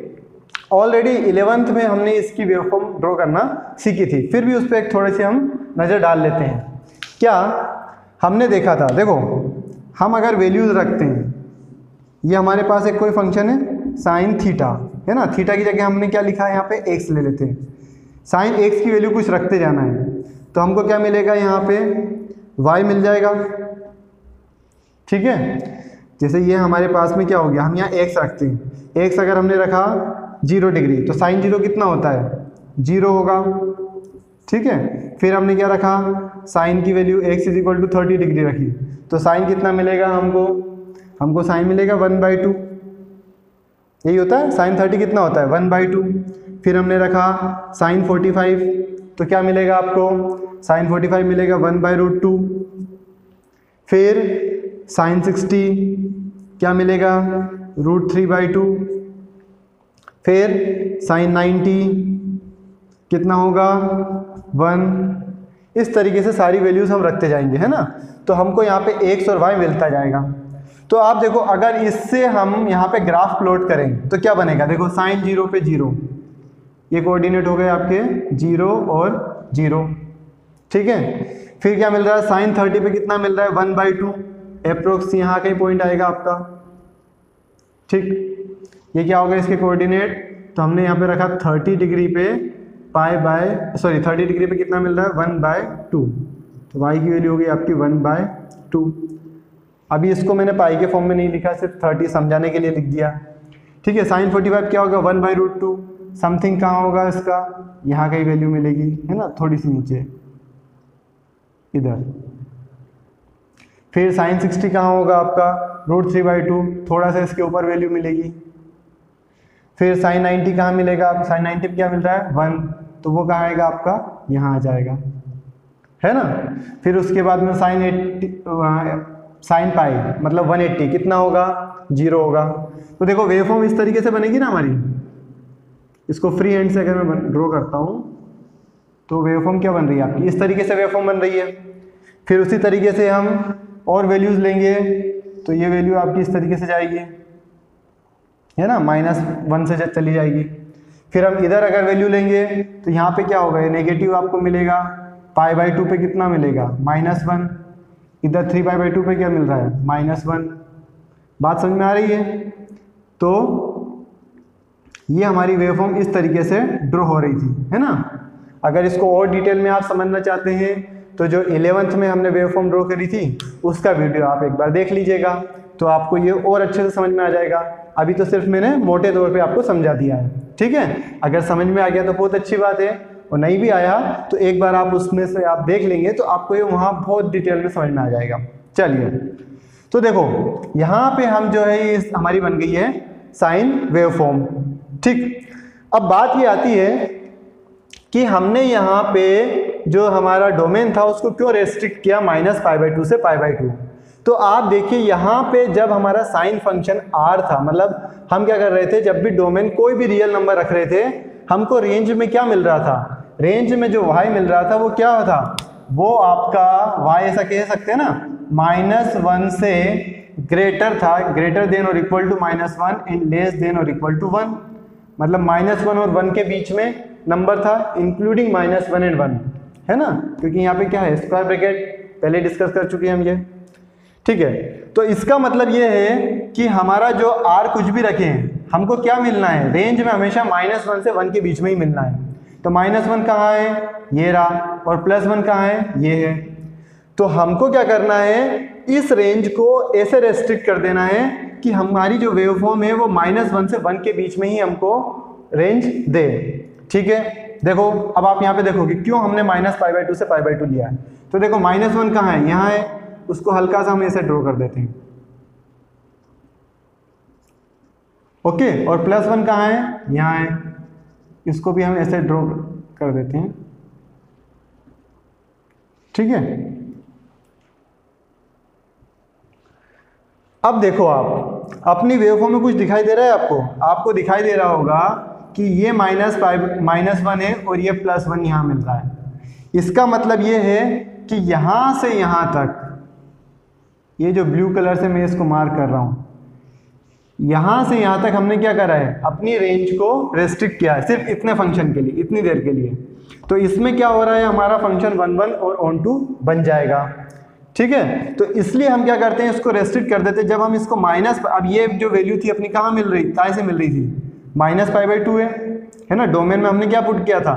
ऑलरेडी 11th में हमने इसकी वेवफॉर्म ड्रॉ करना सीखी थी, फिर भी उस पर एक थोड़े से हम नज़र डाल लेते हैं। क्या हमने देखा था, देखो हम अगर वैल्यूज़ रखते हैं, ये हमारे पास एक कोई फंक्शन है साइन थीटा, है ना। थीटा की जगह हमने क्या लिखा है यहाँ पे, एक्स ले लेते हैं। साइन एक्स की वैल्यू कुछ रखते जाना है, तो हमको क्या मिलेगा, यहाँ पे वाई मिल जाएगा, ठीक है। जैसे ये हमारे पास में क्या हो गया, हम यहाँ एक्स रखते हैं। एक्स अगर हमने रखा 0 डिग्री तो साइन 0 कितना होता है, 0 होगा, ठीक है। फिर हमने क्या रखा, साइन की वैल्यू x 30 डिग्री रखी, तो साइन कितना मिलेगा हमको, हमको साइन मिलेगा 1/2, यही होता है। साइन 30 कितना होता है, 1/2। फिर हमने रखा साइन 45, तो क्या मिलेगा आपको, साइन 45 मिलेगा 1/2। फिर साइन 60 क्या मिलेगा, √3/2। फिर साइन 90 कितना होगा, 1। इस तरीके से सारी वैल्यूज़ हम रखते जाएंगे, है ना। तो हमको यहाँ पे x और y मिलता जाएगा। तो आप देखो, अगर इससे हम यहाँ पे ग्राफ प्लॉट करें तो क्या बनेगा, देखो साइन 0 पे 0, ये कोऑर्डिनेट हो गए आपके 0 और 0, ठीक है। फिर क्या मिल रहा है, साइन 30 पे कितना मिल रहा है, 1/2 अप्रोक्स, यहाँ कहीं पॉइंट आएगा आपका, ठीक। ये क्या होगा, इसके कोऑर्डिनेट तो हमने यहाँ पे रखा 30 डिग्री पे सॉरी 30 डिग्री पे कितना मिल रहा है, 1/2। तो y की वैल्यू होगी आपकी 1/2। अभी इसको मैंने पाई के फॉर्म में नहीं लिखा, सिर्फ 30 समझाने के लिए लिख दिया, ठीक है। साइन 45 क्या होगा, 1/2 समथिंग, कहाँ होगा इसका, यहाँ कहीं वैल्यू मिलेगी, है ना, थोड़ी सी नीचे इधर। फिर साइन 60 कहाँ होगा आपका, √3/2, थोड़ा सा इसके ऊपर वैल्यू मिलेगी। फिर साइन 90 कहाँ मिलेगा, साइन 90 पे क्या मिल रहा है, 1, तो वो कहाँ आएगा आपका, यहाँ आ जाएगा, है ना। फिर उसके बाद में साइन 80 साइन पाई मतलब 180 कितना होगा, 0 होगा। तो देखो वेवफॉर्म इस तरीके से बनेगी ना हमारी। इसको फ्री हैंड से अगर मैं ड्रॉ करता हूँ तो वेवफॉर्म क्या बन रही है आपकी, इस तरीके से वेवफॉर्म बन रही है। फिर उसी तरीके से हम और वैल्यूज़ लेंगे तो ये वैल्यू आपकी इस तरीके से जाएगी, है ना, -1 से चली जाएगी। फिर हम इधर अगर वैल्यू लेंगे तो यहाँ पर क्या होगा, नेगेटिव आपको मिलेगा, π/2 पे कितना मिलेगा, -1। इधर 3π/2 पे क्या मिल रहा है, -1। बात समझ में आ रही है। तो ये हमारी वेवफॉर्म इस तरीके से ड्रॉ हो रही थी, है ना। अगर इसको और डिटेल में आप समझना चाहते हैं तो जो 11th में हमने वेवफॉर्म ड्रॉ करी थी उसका वीडियो आप एक बार देख लीजिएगा, तो आपको ये और अच्छे से समझ में आ जाएगा। अभी तो सिर्फ मैंने मोटे तौर पर आपको समझा दिया है, ठीक है। अगर समझ में आ गया तो बहुत अच्छी बात है, और नहीं भी आया तो एक बार आप उसमें से आप देख लेंगे तो आपको ये वहाँ बहुत डिटेल में समझ में आ जाएगा। चलिए, तो देखो यहाँ पे हम जो है ये हमारी बन गई है साइन वेवफॉर्म, ठीक। अब बात ये आती है कि हमने यहाँ पे जो हमारा डोमेन था उसको क्यों रेस्ट्रिक्ट किया, -π/2 से π/2। तो आप देखिए यहाँ पे जब हमारा साइन फंक्शन r था, मतलब हम क्या कर रहे थे, जब भी डोमेन कोई भी रियल नंबर रख रहे थे, हमको रेंज में क्या मिल रहा था, रेंज में जो y मिल रहा था वो क्या था, वो आपका y ऐसा कह सकते हैं ना, -1 से ग्रेटर था, ग्रेटर देन और equal to -1 and less than और इक्वल टू 1, मतलब -1 और 1 के बीच में नंबर था, इंक्लूडिंग -1 एंड 1, है ना, क्योंकि यहाँ पे क्या है स्क्वायर ब्रैकेट, पहले डिस्कस कर चुके हैं हम ये, ठीक है। तो इसका मतलब ये है कि हमारा जो r कुछ भी रखें, हमको क्या मिलना है, रेंज में हमेशा -1 से 1 के बीच में ही मिलना है। तो -1 कहाँ है, ये रहा, और +1 कहाँ है, ये है। तो हमको क्या करना है, इस रेंज को ऐसे रेस्ट्रिक्ट कर देना है कि हमारी जो वेवफॉर्म है वो -1 से 1 के बीच में ही हमको रेंज दे। ठीक है, देखो अब आप यहाँ पे देखो कि क्यों हमने -π/2 से π/2 लिया है। तो देखो -1 कहाँ है, यहाँ है, उसको हल्का सा हम ऐसे ड्रॉ कर देते हैं, ओके। और +1 कहाँ है, यहाँ है, इसको भी हम ऐसे ड्रॉ कर देते हैं, ठीक है। अब देखो आप अपनी वेवफॉर्म में कुछ दिखाई दे रहा है आपको, आपको दिखाई दे रहा होगा कि ये -1 है और ये +1 यहाँ मिल रहा है। इसका मतलब ये है कि यहाँ से यहाँ तक, ये जो ब्लू कलर से मैं इसको मार्क कर रहा हूँ, यहाँ से यहाँ तक हमने क्या करा है, अपनी रेंज को रेस्ट्रिक्ट किया है सिर्फ इतने फंक्शन के लिए, इतनी देर के लिए। तो इसमें क्या हो रहा है, हमारा फंक्शन 1 1 और on 2 बन जाएगा, ठीक है। तो इसलिए हम क्या करते हैं, इसको रेस्ट्रिक्ट कर देते हैं। जब हम इसको माइनस, अब ये जो वैल्यू थी अपनी कहाँ मिल रही, काय से मिल रही थी, -π/2 है ना। डोमेन में हमने क्या पुट किया था,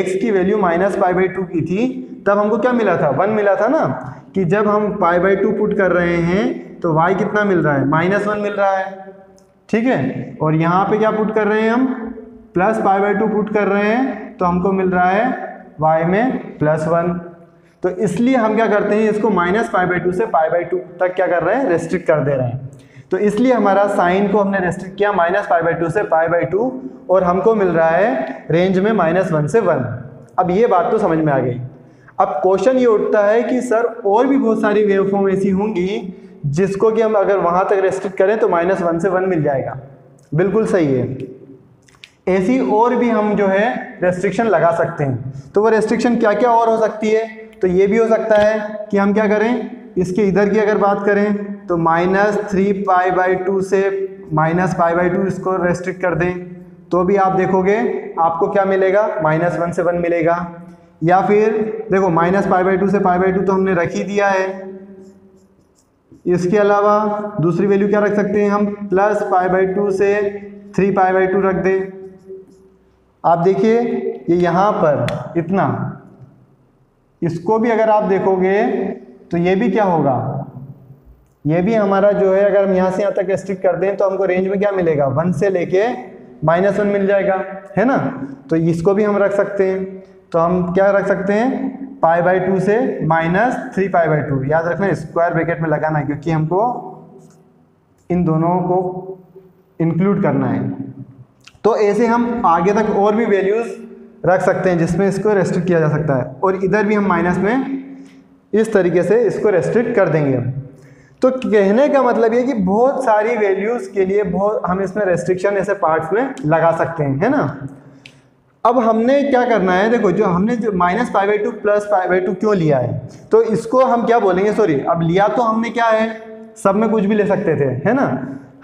x की वैल्यू -π/2 की थी, तब हमको क्या मिला था, 1 मिला था ना। कि जब हम π/2 पुट कर रहे हैं तो y कितना मिल रहा है, -1 मिल रहा है, ठीक है। और यहाँ पे क्या पुट कर रहे हैं हम, +π/2 पुट कर रहे हैं, तो हमको मिल रहा है y में +1। तो इसलिए हम क्या करते हैं, इसको -π/2 से π/2 तक क्या कर रहे हैं, रेस्ट्रिक्ट कर दे रहे हैं। तो इसलिए हमारा साइन को हमने रेस्ट्रिक्ट किया -π/2 से π/2, और हमको मिल रहा है रेंज में -1 से 1। अब ये बात तो समझ में आ गई। अब क्वेश्चन ये उठता है कि सर और भी बहुत सारी वेवफॉर्म ऐसी होंगी जिसको कि हम अगर वहाँ तक रेस्ट्रिक्ट करें तो -1 से 1 मिल जाएगा। बिल्कुल सही है, ऐसी और भी हम जो है रेस्ट्रिक्शन लगा सकते हैं। तो वो रेस्ट्रिक्शन क्या क्या और हो सकती है, तो ये भी हो सकता है कि हम क्या करें, इसके इधर की अगर बात करें तो -3π/2 से -π/2 इसको रेस्ट्रिक्ट कर दें, तो भी आप देखोगे आपको क्या मिलेगा, -1 से 1 मिलेगा। या फिर देखो -π/2 से π/2 तो हमने रख ही दिया है, इसके अलावा दूसरी वैल्यू क्या रख सकते हैं हम, +π/2 से 3π/2 रख दें। आप देखिए ये यहाँ पर इतना, इसको भी अगर आप देखोगे तो ये भी क्या होगा, ये भी हमारा जो है अगर हम यहाँ से यहाँ तक रेस्ट्रिक्ट कर दें तो हमको रेंज में क्या मिलेगा, 1 से लेके -1 मिल जाएगा, है ना। तो इसको भी हम रख सकते हैं, तो हम क्या रख सकते हैं, π/2 से -3π/2। याद रखना स्क्वायर ब्रैकेट में लगाना है, क्योंकि हमको इन दोनों को इंक्लूड करना है। तो ऐसे हम आगे तक और भी वैल्यूज़ रख सकते हैं जिसमें इसको रेस्ट्रिक्ट किया जा सकता है, और इधर भी हम माइनस में इस तरीके से इसको रेस्ट्रिक्ट कर देंगे। तो कहने का मतलब ये कि बहुत सारी वैल्यूज़ के लिए बहुत हम इसमें रेस्ट्रिक्शन ऐसे पार्ट्स में लगा सकते हैं, है ना। अब हमने क्या करना है, देखो जो हमने जो -π/2 +π/2 क्यों लिया है, तो इसको हम क्या बोलेंगे, सॉरी अब लिया तो हमने क्या है, सब में कुछ भी ले सकते थे, है ना।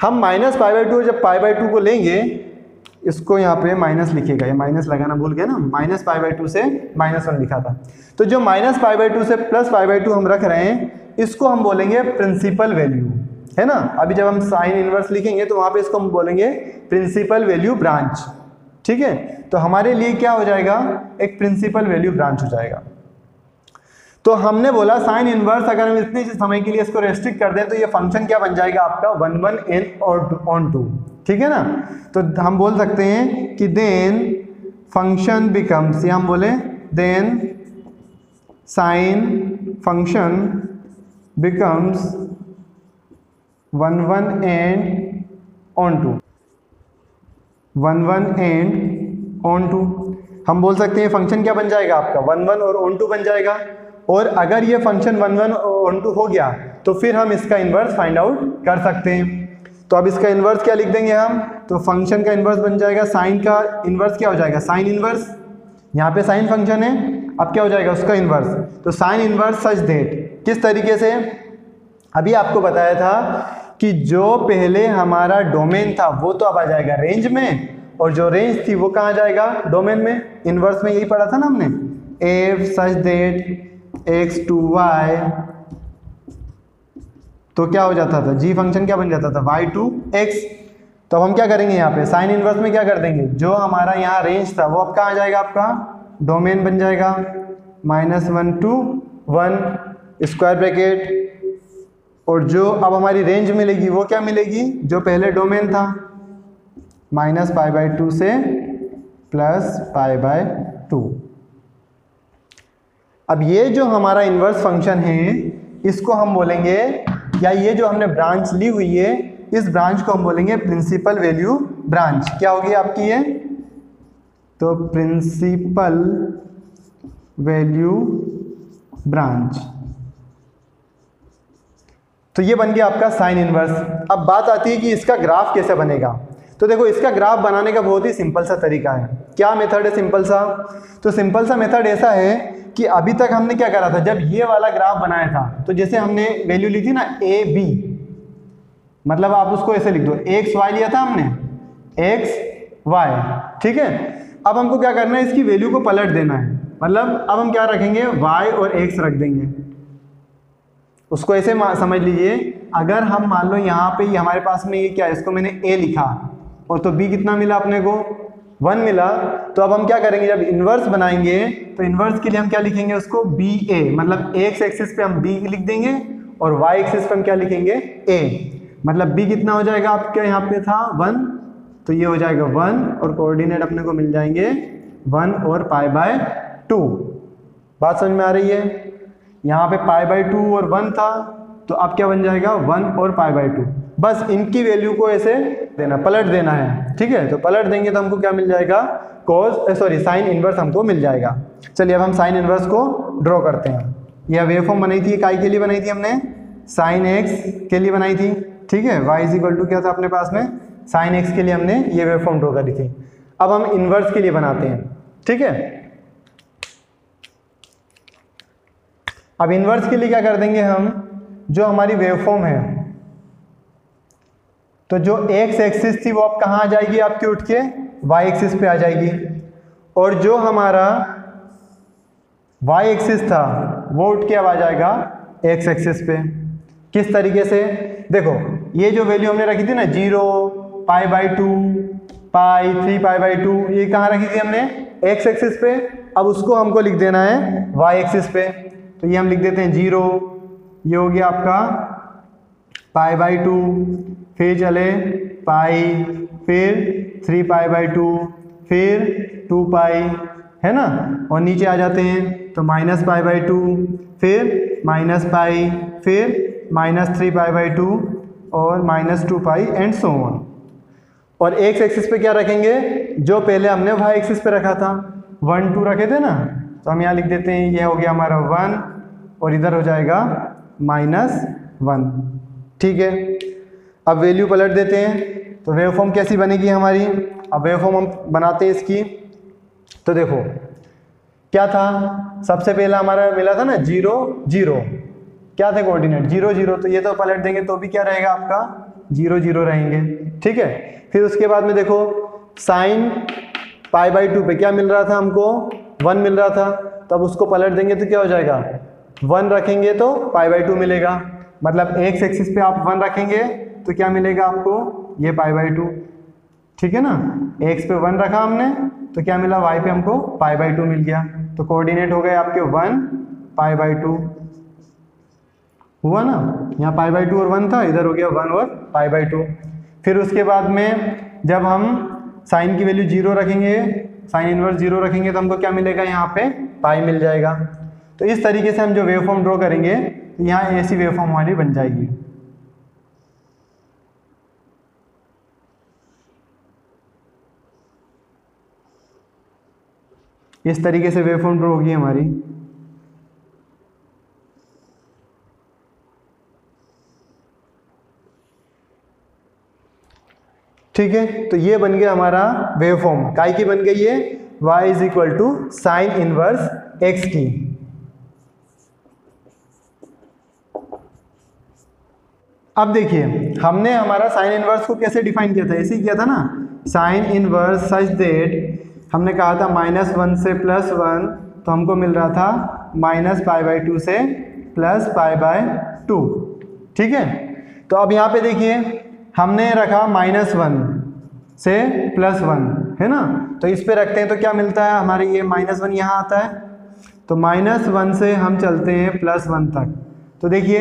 हम -π/2 जब π/2 को लेंगे, इसको यहाँ पे माइनस लिखेगा, ये माइनस लगाना भूल गए ना, -π/2 से -1 लिखा था। तो जो -π/2 से +π/2 हम रख रहे हैं, इसको हम बोलेंगे प्रिंसिपल वैल्यू, है ना। अभी जब हम साइन इन्वर्स लिखेंगे तो वहाँ पर इसको हम बोलेंगे प्रिंसिपल वैल्यू ब्रांच, ठीक है। तो हमारे लिए क्या हो जाएगा, एक प्रिंसिपल वैल्यू ब्रांच हो जाएगा। तो हमने बोला साइन इनवर्स अगर हम इतने समय के लिए इसको रेस्ट्रिक्ट कर दें तो ये फंक्शन क्या बन जाएगा आपका, 1 1 इन और on 2, ठीक है ना। तो हम बोल सकते हैं कि देन फंक्शन बिकम्स, या हम बोले then sine function becomes 1 1 and on 2, 1 1 and on 2। हम बोल सकते हैं फंक्शन क्या बन जाएगा आपका, 1 1 और on 2 बन जाएगा। और अगर ये फंक्शन 1 1 और on 2 हो गया तो फिर हम इसका इन्वर्स फाइंड आउट कर सकते हैं। तो अब इसका इन्वर्स क्या लिख देंगे हम, तो फंक्शन का इन्वर्स बन जाएगा, साइन का इन्वर्स क्या हो जाएगा, साइन इन्वर्स। यहाँ पे साइन फंक्शन है, अब क्या हो जाएगा उसका इन्वर्स, तो साइन इन्वर्स सच दैट। किस तरीके से, अभी आपको बताया था कि जो पहले हमारा डोमेन था वो तो अब आ जाएगा रेंज में, और जो रेंज थी वो कहाँ जाएगा, डोमेन में, इन्वर्स में। यही पढ़ा था ना हमने, f such that x to y, तो क्या हो जाता था, जी फंक्शन क्या बन जाता था, वाई टू एक्स। तो हम क्या करेंगे यहाँ पे साइन इनवर्स में क्या कर देंगे, जो हमारा यहाँ रेंज था वो अब कहाँ आ जाएगा, आपका डोमेन बन जाएगा -1 to 1 स्क्वायर ब्रैकेट, और जो अब हमारी रेंज मिलेगी वो क्या मिलेगी, जो पहले डोमेन था -π/2 से +π/2। अब ये जो हमारा इन्वर्स फंक्शन है इसको हम बोलेंगे, या ये जो हमने ब्रांच ली हुई है इस ब्रांच को हम बोलेंगे प्रिंसिपल वैल्यू ब्रांच। क्या होगी आपकी ये, तो प्रिंसिपल वैल्यू ब्रांच। तो ये बन गया आपका साइन इनवर्स। अब बात आती है कि इसका ग्राफ कैसे बनेगा। तो देखो इसका ग्राफ बनाने का बहुत ही सिंपल सा तरीका है। क्या मेथड है सिंपल सा, तो सिंपल सा मेथड ऐसा है कि अभी तक हमने क्या करा था, जब ये वाला ग्राफ बनाया था तो जैसे हमने वैल्यू ली थी ना ए बी, मतलब आप उसको ऐसे लिख दो एक्स वाई लिया था हमने, एक्स वाई, ठीक है। अब हमको क्या करना है, इसकी वैल्यू को पलट देना है, मतलब अब हम क्या रखेंगे वाई और एक्स रख देंगे। उसको ऐसे समझ लीजिए, अगर हम मान लो यहाँ पे हमारे पास में ये क्या है, इसको मैंने ए लिखा और तो बी कितना मिला अपने को 1 मिला, तो अब हम क्या करेंगे जब इन्वर्स बनाएंगे तो इन्वर्स के लिए हम क्या लिखेंगे उसको बी ए, मतलब एक्स एक्सिस पे हम बी लिख देंगे और वाई एक्सिस पे हम क्या लिखेंगे ए, मतलब b कितना हो जाएगा आपके यहाँ पे था 1, तो ये हो जाएगा 1 और कोऑर्डिनेट अपने को मिल जाएंगे 1 और π/2। बात समझ में आ रही है, यहाँ पे π/2 और 1 था तो अब क्या बन जाएगा 1 और π/2, बस इनकी वैल्यू को ऐसे देना, पलट देना है, ठीक है। तो पलट देंगे तो हमको क्या मिल जाएगा साइन इनवर्स हमको मिल जाएगा। चलिए अब हम साइन इनवर्स को ड्रॉ करते हैं। यह वेवफॉर्म बनाई थी, काई के लिए बनाई थी हमने, साइन एक्स के लिए बनाई थी, ठीक है, y= क्या था अपने पास में साइन एक्स के लिए हमने ये वेवफॉर्म ड्रॉ करी थी। अब हम इन्वर्स के लिए बनाते हैं, ठीक है। अब इन्वर्स के लिए क्या कर देंगे हम, जो हमारी वेवफॉर्म है तो जो x एक्सिस थी वो अब कहाँ आ जाएगी आपके उठ के y एक्सिस पे आ जाएगी, और जो हमारा y एक्सिस था वो उठ के अब आ जाएगा x एक्सिस पे। किस तरीके से, देखो ये जो वैल्यू हमने रखी थी ना 0, π/2, π, 3π/2, ये कहाँ रखी थी हमने x एक्सिस पे, अब उसको हमको लिख देना है y एक्सिस पे। तो ये हम लिख देते हैं 0, ये हो गया आपका π/2, फिर चले पाई, फिर 3π/2, फिर 2π, है ना, और नीचे आ जाते हैं तो -π/2, फिर -π, फिर -3π/2 और -2π एंड सो ऑन। और x एक्सिस पे क्या रखेंगे, जो पहले हमने y एक्सिस पे रखा था 1, 2 रखे थे ना, तो हम यहाँ लिख देते हैं, ये हो गया हमारा 1 और इधर हो जाएगा -1, ठीक है। अब वैल्यू पलट देते हैं तो वेवफॉर्म कैसी बनेगी हमारी। अब वेवफॉर्म हम बनाते हैं इसकी, तो देखो क्या था, सबसे पहला हमारा मिला था ना 0, 0, क्या थे कोऑर्डिनेट 0, 0, तो ये तो पलट देंगे तो भी क्या रहेगा आपका 0, 0 रहेंगे, ठीक है। फिर उसके बाद में देखो साइन π/2 पे क्या मिल रहा था हमको 1 मिल रहा था, तब उसको पलट देंगे तो क्या हो जाएगा 1 रखेंगे तो π/2 मिलेगा, मतलब x एक्सिस पे आप 1 रखेंगे तो क्या मिलेगा आपको ये π/2, ठीक है ना। x पे 1 रखा हमने तो क्या मिला, y पे हमको π/2 मिल गया, तो कोऑर्डिनेट हो गए आपके 1, π/2, हुआ ना, यहाँ π/2 और 1 था, इधर हो गया 1 और π/2। फिर उसके बाद में जब हम साइन की वैल्यू 0 रखेंगे, साइन इनवर्स 0 रखेंगे तो हमको क्या मिलेगा यहाँ पे पाई मिल जाएगा। तो इस तरीके से हम जो वेवफॉर्म ड्रॉ करेंगे तो यहाँ ऐसी वेवफॉर्म हमारी बन जाएगी। इस तरीके से वेवफॉर्म ड्रॉ होगी हमारी। ठीक है, तो ये बन गया हमारा वेवफॉर्म, काई की बन गई है y = sin इनवर्स x की। अब देखिए हमने हमारा साइन इनवर्स को कैसे डिफाइन किया था, ऐसे ही किया था ना, साइन इनवर्स सच दैट हमने कहा था -1 से +1, तो हमको मिल रहा था -π/2 से +π/2, ठीक है। तो अब यहाँ पे देखिए हमने रखा -1 से प्लस वन, है ना। तो इस पे रखते हैं तो क्या मिलता है हमारे, ये माइनस वन यहाँ आता है, तो माइनस वन से हम चलते हैं प्लस वन तक। तो देखिए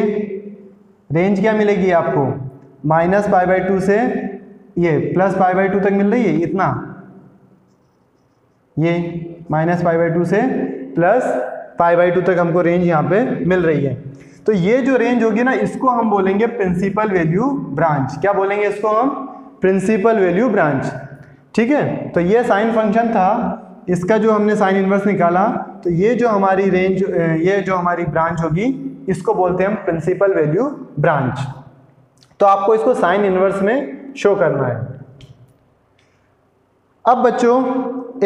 रेंज क्या मिलेगी आपको, माइनस पाई बाई टू से ये प्लस पाई बाई टू तक मिल रही है, इतना, ये माइनस पाई बाई टू से प्लस पाई बाई टू तक हमको रेंज यहाँ पे मिल रही है। तो ये जो रेंज होगी ना, इसको हम बोलेंगे प्रिंसिपल वैल्यू ब्रांच। क्या बोलेंगे इसको हम, प्रिंसिपल वैल्यू ब्रांच, ठीक है। तो ये साइन फंक्शन था, इसका जो हमने साइन इन्वर्स निकाला, तो ये जो हमारी रेंज, ये जो हमारी ब्रांच होगी, इसको बोलते हैं हम प्रिंसिपल वैल्यू ब्रांच। तो आपको इसको साइन इन्वर्स में शो करना है। अब बच्चों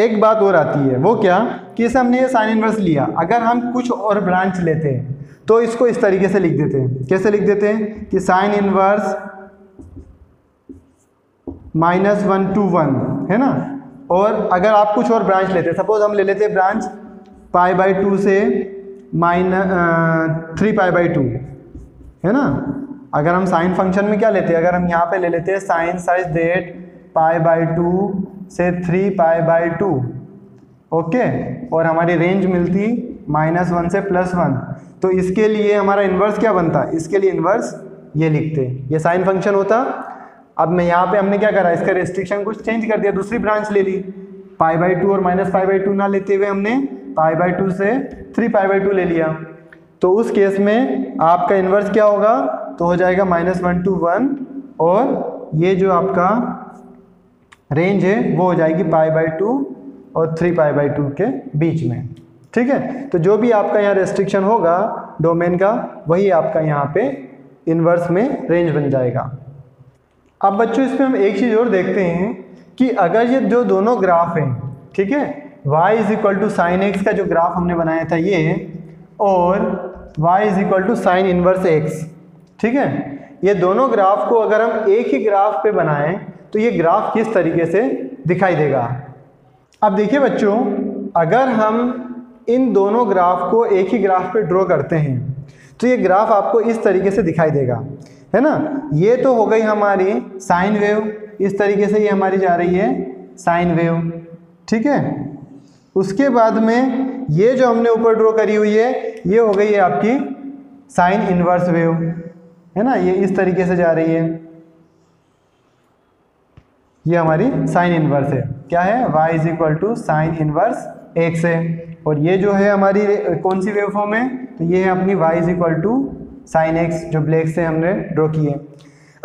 एक बात और आती है, वो क्या कि इसे हमने ये साइन इन्वर्स लिया, अगर हम कुछ और ब्रांच लेते हैं तो इसको इस तरीके से लिख देते हैं। कैसे लिख देते हैं कि sine inverse minus one to one, है ना। और अगर आप कुछ और ब्रांच लेते हैं, सपोज हम ले लेते हैं ब्रांच पाई बाई टू से minus three pi by two, है ना। अगर हम साइन फंक्शन में क्या लेते हैं, अगर हम यहाँ पे ले लेते हैं sine such that pi by two से three pi by two, okay, और हमारी रेंज मिलती माइनस वन से प्लस वन, तो इसके लिए हमारा इन्वर्स क्या बनता, इसके लिए इन्वर्स ये लिखते, ये साइन फंक्शन होता। अब मैं यहाँ पे हमने क्या करा, इसका रेस्ट्रिक्शन कुछ चेंज कर दिया, दूसरी ब्रांच ले ली, पाई बाई टू और माइनस पाई बाई टू ना लेते हुए हमने पाई बाई टू से थ्री पाई बाई टू ले लिया, तो उस केस में आपका इन्वर्स क्या होगा, तो हो जाएगा माइनस वन टू वन, और ये जो आपका रेंज है वो हो जाएगी पाई बाई टू और थ्री पाई बाई टू के बीच में, ठीक है। तो जो भी आपका यहाँ रेस्ट्रिक्शन होगा डोमेन का, वही आपका यहाँ पे इन्वर्स में रेंज बन जाएगा। अब बच्चों इसमें हम एक चीज़ और देखते हैं कि अगर ये जो दोनों ग्राफ हैं, ठीक है, y is equal to sine x का जो ग्राफ हमने बनाया था ये, और y is equal to sine inverse x, ठीक है, ये दोनों ग्राफ को अगर हम एक ही ग्राफ पे बनाएं तो ये ग्राफ किस तरीके से दिखाई देगा। अब देखिए बच्चों, अगर हम इन दोनों ग्राफ को एक ही ग्राफ पे ड्रॉ करते हैं तो ये ग्राफ आपको इस तरीके से दिखाई देगा, है ना। ये तो हो गई हमारी साइन वेव, इस तरीके से ये हमारी जा रही है साइन वेव, ठीक है। उसके बाद में ये जो हमने ऊपर ड्रॉ करी हुई है ये हो गई है आपकी साइन इनवर्स वेव, है ना, ये इस तरीके से जा रही है, ये हमारी साइन इनवर्स है। क्या है, y is equal to sine inverse x है, और ये जो है हमारी कौन सी वेव फॉर्म है, तो ये है अपनी y is equal to sine x जो ब्लैक से हमने ड्रॉ किए।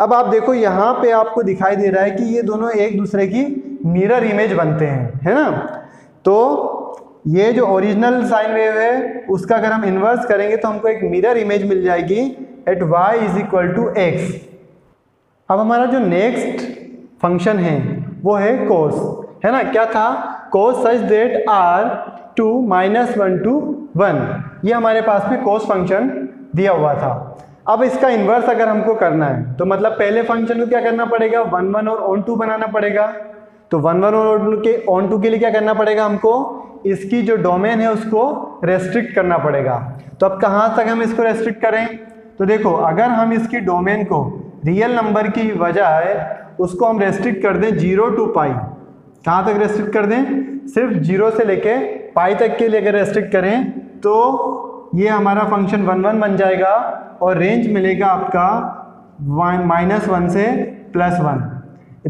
अब आप देखो यहाँ पे आपको दिखाई दे रहा है कि ये दोनों एक दूसरे की मिरर इमेज बनते हैं, है ना। तो ये जो ओरिजिनल साइन वेव है उसका अगर हम इन्वर्स करेंगे तो हमको एक मिरर इमेज मिल जाएगी at y is equal to x. अब हमारा जो नेक्स्ट फंक्शन है वो है कोस, है ना। क्या था, cos such that R to minus one to one, ये हमारे पास में कोस फंक्शन दिया हुआ था। अब इसका इन्वर्स अगर हमको करना है तो मतलब पहले फंक्शन को क्या करना पड़ेगा, वन वन और ऑन टू बनाना पड़ेगा। तो वन वन और ऑन टू के लिए क्या करना पड़ेगा हमको, इसकी जो डोमेन है उसको रेस्ट्रिक्ट करना पड़ेगा। तो अब कहाँ तक हम इसको रेस्ट्रिक्ट करें, तो देखो अगर हम इसकी डोमेन को रियल नंबर की बजाय उसको हम रेस्ट्रिक्ट कर दें जीरो टू पाई, कहाँ तक रेस्ट्रिक्ट कर दें, सिर्फ जीरो से लेके पाई तक के लिए अगर रेस्ट्रिक्ट करें तो ये हमारा फंक्शन वन वन बन जाएगा और रेंज मिलेगा आपका माइनस वन से प्लस वन।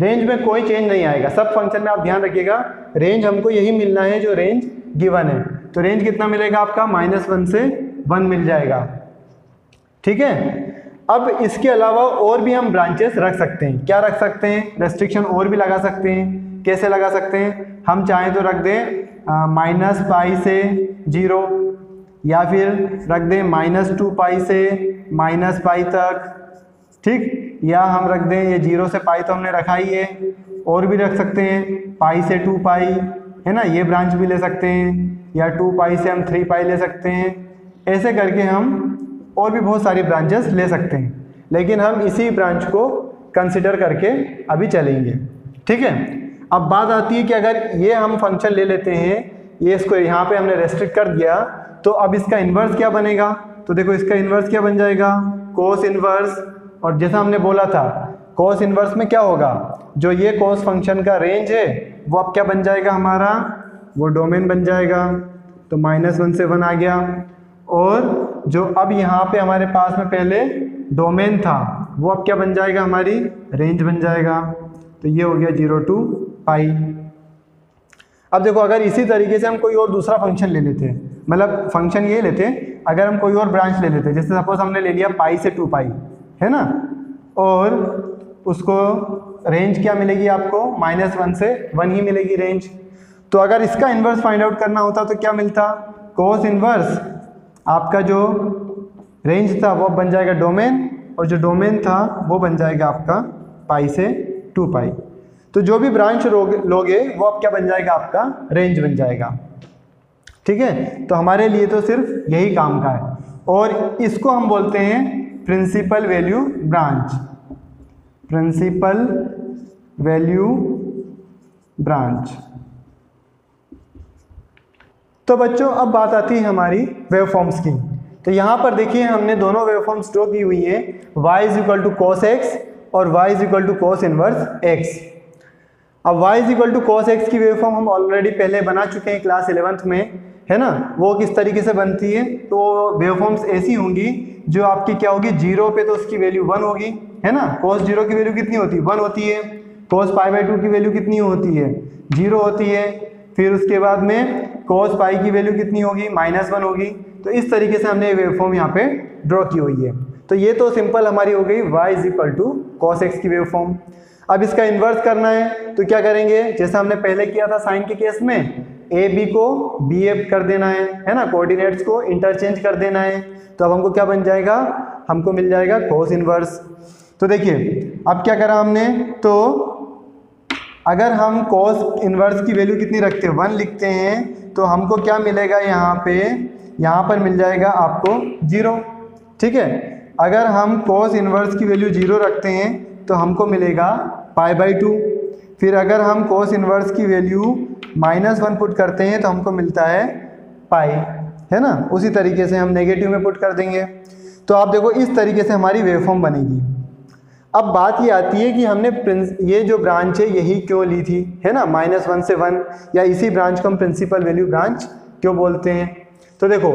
रेंज में कोई चेंज नहीं आएगा, सब फंक्शन में आप ध्यान रखिएगा रेंज हमको यही मिलना है जो रेंज गिवन है। तो रेंज कितना मिलेगा आपका, माइनस वन से वन मिल जाएगा, ठीक है। अब इसके अलावा और भी हम ब्रांचेस रख सकते हैं, क्या रख सकते हैं, रेस्ट्रिक्शन और भी लगा सकते हैं। कैसे लगा सकते हैं, हम चाहें तो रख दें माइनस पाई से जीरो, या फिर रख दें माइनस टू पाई से माइनस पाई तक, ठीक, या हम रख दें ये जीरो से पाई तो हमने रखा ही है, और भी रख सकते हैं पाई से टू पाई, है ना, ये ब्रांच भी ले सकते हैं, या टू पाई से हम थ्री पाई ले सकते हैं। ऐसे करके हम और भी बहुत सारी ब्रांचेस ले सकते हैं, लेकिन हम इसी ब्रांच को कंसिडर करके अभी चलेंगे, ठीक है। अब बात आती है कि अगर ये हम फंक्शन ले लेते हैं, ये इसको यहाँ पे हमने रेस्ट्रिक्ट कर दिया, तो अब इसका इन्वर्स क्या बनेगा, तो देखो इसका इन्वर्स क्या बन जाएगा, कोस इन्वर्स। और जैसा हमने बोला था कोस इन्वर्स में क्या होगा, जो ये कॉस फंक्शन का रेंज है वो अब क्या बन जाएगा हमारा, वो डोमेन बन जाएगा। तो -1 से 1 आ गया। और जो अब यहाँ पे हमारे पास में पहले डोमेन था वो अब क्या बन जाएगा, हमारी रेंज बन जाएगा। तो ये हो गया 0 to π। अब देखो अगर इसी तरीके से हम कोई और दूसरा फंक्शन ले लेते हैं, मतलब फंक्शन ये लेते हैं, अगर हम कोई और ब्रांच ले लेते हैं, जैसे सपोज हमने ले लिया π से 2π, है ना, और उसको रेंज क्या मिलेगी आपको, -1 से 1 ही मिलेगी रेंज। तो अगर इसका इन्वर्स फाइंड आउट करना होता तो क्या मिलता, cos इन्वर्स आपका जो रेंज था वो बन जाएगा डोमेन, और जो डोमेन था वो बन जाएगा आपका π से 2π। तो जो भी ब्रांच लोगे वो अब क्या बन जाएगा, आपका रेंज बन जाएगा। ठीक है, तो हमारे लिए तो सिर्फ यही काम का है, और इसको हम बोलते हैं principal value branch. Principal value branch. तो बच्चों अब बात आती है हमारी वेवफॉर्म्स की। तो यहाँ पर देखिए हमने दोनों वेवफॉर्म्स ड्रॉ की हुई है, y = cos x और y = cos इनवर्स x। अब y = cos x की वेवफॉर्म हम ऑलरेडी पहले बना चुके हैं क्लास 11th में, है ना। वो किस तरीके से बनती है, तो वेवफॉर्म्स ऐसी होंगी जो आपकी क्या होगी, 0 पे तो उसकी वैल्यू 1 होगी, है ना। cos 0 की वैल्यू कितनी होती है, 1 होती है। cos π/2 की वैल्यू कितनी होती है, 0 होती है। फिर उसके बाद में cos π की वैल्यू कितनी होगी, -1 होगी। तो इस तरीके से हमने वेवफॉर्म यहाँ पे ड्रॉ की हुई है। तो ये तो सिंपल हमारी हो गई y = cos x की वेवफॉर्म। अब इसका इन्वर्स करना है तो क्या करेंगे, जैसा हमने पहले किया था साइन के केस में, ab को ba कर देना है, है ना, कोऑर्डिनेट्स को इंटरचेंज कर देना है। तो अब हमको क्या बन जाएगा, हमको मिल जाएगा cos इन्वर्स। तो देखिए अब क्या करा हमने, तो अगर हम cos इन्वर्स की वैल्यू कितनी रखते हैं, 1 लिखते हैं, तो हमको क्या मिलेगा यहाँ पे, यहाँ पर मिल जाएगा आपको 0। ठीक है, अगर हम cos इन्वर्स की वैल्यू 0 रखते हैं तो हमको मिलेगा π/2। फिर अगर हम cos इन्वर्स की वैल्यू -1 पुट करते हैं तो हमको मिलता है पाई, है ना। उसी तरीके से हम नेगेटिव में पुट कर देंगे। तो आप देखो इस तरीके से हमारी वेवफॉर्म बनेगी। अब बात ये आती है कि हमने ये जो ब्रांच है यही क्यों ली थी, है ना, -1 से 1, या इसी ब्रांच को हम प्रिंसिपल वैल्यू ब्रांच क्यों बोलते हैं। तो देखो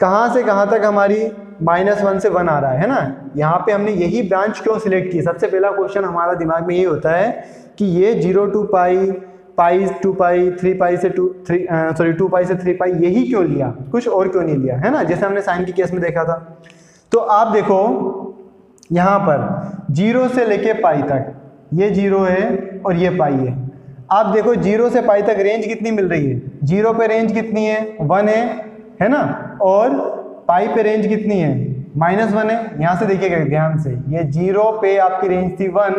कहाँ से कहाँ तक हमारी -1 से 1 आ रहा है ना। यहाँ पे हमने यही ब्रांच क्यों सिलेक्ट की, सबसे पहला क्वेश्चन हमारा दिमाग में यही होता है कि ये 0 to π, π से 2 पाई, 3 पाई से 3 पाई, यही क्यों लिया, कुछ और क्यों नहीं लिया, है ना, जैसे हमने साइन के केस में देखा था। तो आप देखो यहाँ पर 0 से लेके π तक, ये 0 है और ये π है। आप देखो 0 से π तक रेंज कितनी मिल रही है, 0 पे रेंज कितनी है, 1 है, है ना, और पाई पे रेंज कितनी है, -1 है। यहाँ से देखिएगा ध्यान से, ये 0 पे आपकी रेंज थी 1,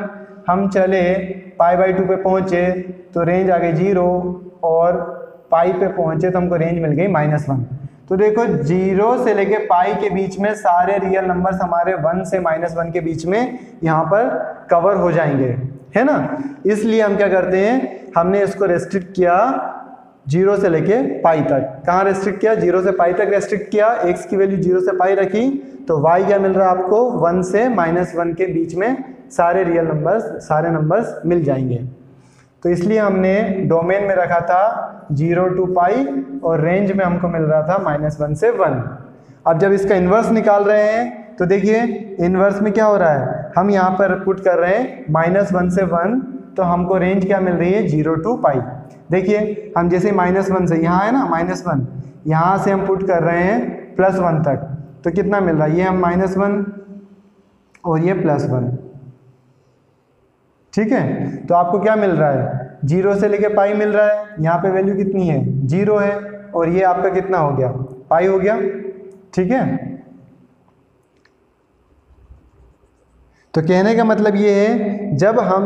हम चले π/2 पे पहुँचे तो रेंज आ गई 0, और पाई पे पहुँचे तो हमको रेंज मिल गई -1। तो देखो 0 से लेके π के बीच में सारे रियल नंबर्स हमारे 1 से -1 के बीच में यहाँ पर कवर हो जाएंगे, है ना। इसलिए हम क्या करते हैं, हमने इसको रेस्ट्रिक्ट किया 0 से लेके π तक। कहाँ रेस्ट्रिक्ट किया, 0 से π तक रेस्ट्रिक्ट किया। x की वैल्यू 0 से π रखी, तो y क्या मिल रहा है आपको, 1 से -1 के बीच में सारे रियल नंबर्स, सारे नंबर्स मिल जाएंगे। तो इसलिए हमने डोमेन में रखा था 0 to π, और रेंज में हमको मिल रहा था -1 से 1। अब जब इसका इन्वर्स निकाल रहे हैं तो देखिए इन्वर्स में क्या हो रहा है, हम यहाँ पर पुट कर रहे हैं -1 से 1, तो हमको रेंज क्या मिल रही है, 0 to π। देखिए हम जैसे -1 से, यहाँ है ना -1, यहाँ से हम पुट कर रहे हैं +1 तक, तो कितना मिल रहा है, ये हम -1 और ये +1। ठीक है, तो आपको क्या मिल रहा है, 0 से लेके π मिल रहा है। यहाँ पे वैल्यू कितनी है, 0 है, और ये आपका कितना हो गया, पाई हो गया। ठीक है, तो कहने का मतलब ये है, जब हम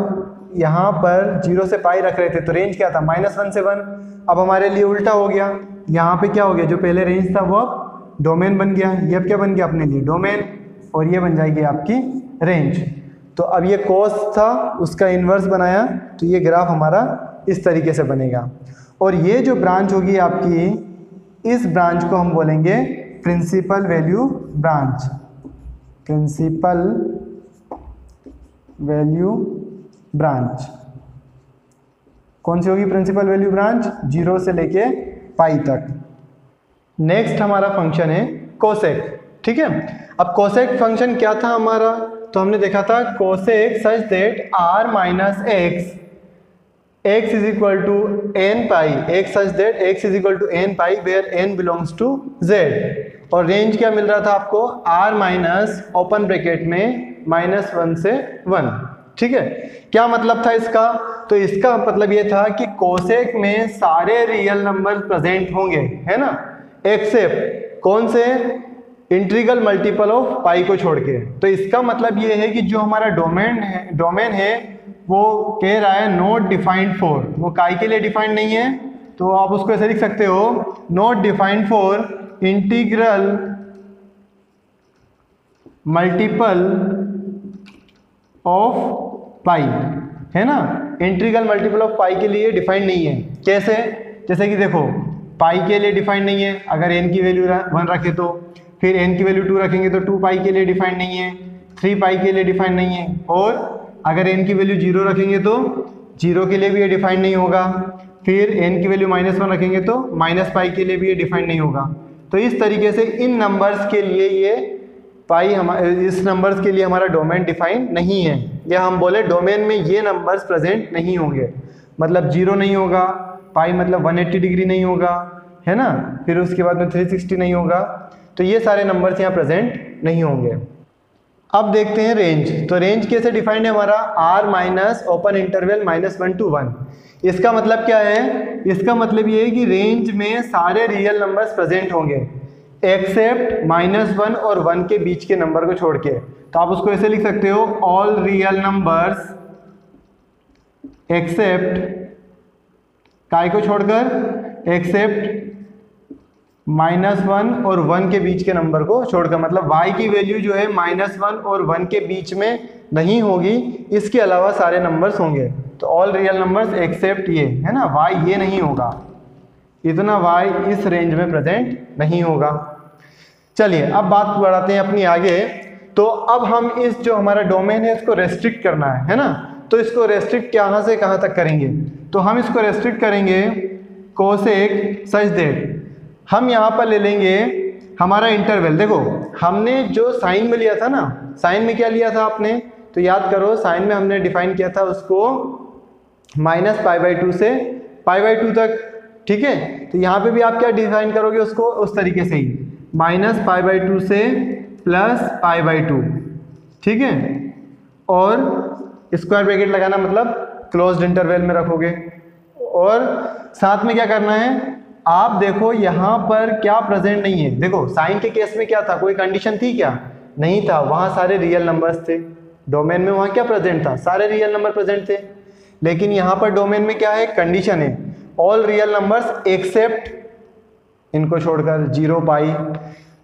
यहाँ पर 0 से π रख रहे थे तो रेंज क्या था, -1 से 1। अब हमारे लिए उल्टा हो गया, यहाँ पे क्या हो गया, जो पहले रेंज था वो अब डोमेन बन गया। ये अब क्या बन गया अपने लिए, डोमेन, और ये बन जाएगी आपकी रेंज। तो अब ये cos था, उसका इन्वर्स बनाया, तो ये ग्राफ हमारा इस तरीके से बनेगा। और ये जो ब्रांच होगी आपकी, इस ब्रांच को हम बोलेंगे principal value branch. Principal value branch। कौन सी होगी प्रिंसिपल वैल्यू ब्रांच? जीरो से लेके पाई तक। नेक्स्ट हमारा फंक्शन है कोसेक, ठीक है। अब कोसेक फंक्शन क्या था हमारा, तो हमने देखा था cosec such that R minus x x is equal to n pi, x such that x is equal to n pi where n belongs to Z. और रेंज क्या मिल रहा था आपको? आर माइनस ओपन ब्रैकेट में minus one से one, ठीक है। क्या मतलब था इसका? तो इसका मतलब ये था कि कोसेक में सारे रियल नंबर प्रेजेंट होंगे, है ना, एक्सेप्ट कौन से? इंटीग्रल मल्टीपल ऑफ पाई को छोड़ के। तो इसका मतलब ये है कि जो हमारा डोमेन है वो कह रहा है नॉट डिफाइंड फॉर, वो काई के लिए डिफाइंड नहीं है, तो आप उसको ऐसे लिख सकते हो not defined for integral multiple of pi, है ना। इंटीग्रल मल्टीपल ऑफ पाई के लिए डिफाइंड नहीं है। कैसे? जैसे कि देखो पाई के लिए डिफाइंड नहीं है, अगर एन की वैल्यू 1 रखे तो, फिर एन की वैल्यू 2 रखेंगे तो 2 पाई के लिए डिफाइंड नहीं है, 3 पाई के लिए डिफाइंड नहीं है, और अगर एन की वैल्यू 0 रखेंगे तो 0 के लिए भी ये डिफाइंड नहीं होगा, फिर एन की वैल्यू -1 रखेंगे तो माइनस पाई के लिए भी ये डिफाइंड नहीं होगा। तो इस तरीके से इन नंबर्स के लिए ये पाई हमारे, इस नंबर्स के लिए हमारा डोमेन डिफाइंड नहीं है, या हम बोले डोमेन में ये नंबर्स प्रेजेंट नहीं होंगे। मतलब 0 नहीं होगा, पाई मतलब 180 डिग्री नहीं होगा, है ना, फिर उसके बाद में 360 नहीं होगा, तो ये सारे नंबर्स यहाँ प्रेजेंट नहीं होंगे। अब देखते हैं रेंज। तो रेंज कैसे डिफाइंड है हमारा? R minus open interval -1 to 1। इसका मतलब क्या है? इसका मतलब ये है कि रेंज में सारे रियल नंबर्स प्रेजेंट होंगे एक्सेप्ट -1 और 1 के बीच के नंबर को छोड़ के। तो आप उसको ऐसे लिख सकते हो ऑल रियल नंबर्स एक्सेप्ट काई को छोड़कर, एक्सेप्ट -1 और 1 के बीच के नंबर को छोड़कर। मतलब y की वैल्यू जो है -1 और 1 के बीच में नहीं होगी, इसके अलावा सारे नंबर्स होंगे। तो ऑल रियल नंबर्स एक्सेप्ट ये, है ना, y ये नहीं होगा, इतना y इस रेंज में प्रेजेंट नहीं होगा। चलिए अब बात बढ़ाते हैं अपनी आगे। तो अब हम इस जो हमारा डोमेन है इसको रेस्ट्रिक्ट करना है ना। तो इसको रेस्ट्रिक्ट कहाँ से कहाँ तक करेंगे? तो हम इसको रेस्ट्रिक्ट करेंगे कोसेक सच दैट, हम यहाँ पर ले लेंगे हमारा इंटरवल। देखो हमने जो साइन में लिया था ना, साइन में क्या लिया था आपने, तो याद करो साइन में हमने डिफाइन किया था उसको -π/2 से π/2 तक, ठीक है। तो यहाँ पे भी आप क्या डिफाइन करोगे उसको उस तरीके से ही, -π/2 से +π/2, ठीक है। और स्क्वायर ब्रैकेट लगाना मतलब क्लोज्ड इंटरवल में रखोगे। और साथ में क्या करना है, आप देखो यहाँ पर क्या प्रेजेंट नहीं है। देखो साइन के केस में क्या था, कोई कंडीशन थी क्या? नहीं था, वहाँ सारे रियल नंबर्स थे। डोमेन में वहाँ क्या प्रेजेंट था? सारे रियल नंबर प्रेजेंट थे। लेकिन यहाँ पर डोमेन में क्या है, कंडीशन है ऑल रियल नंबर्स एक्सेप्ट इनको छोड़कर 0 पाई।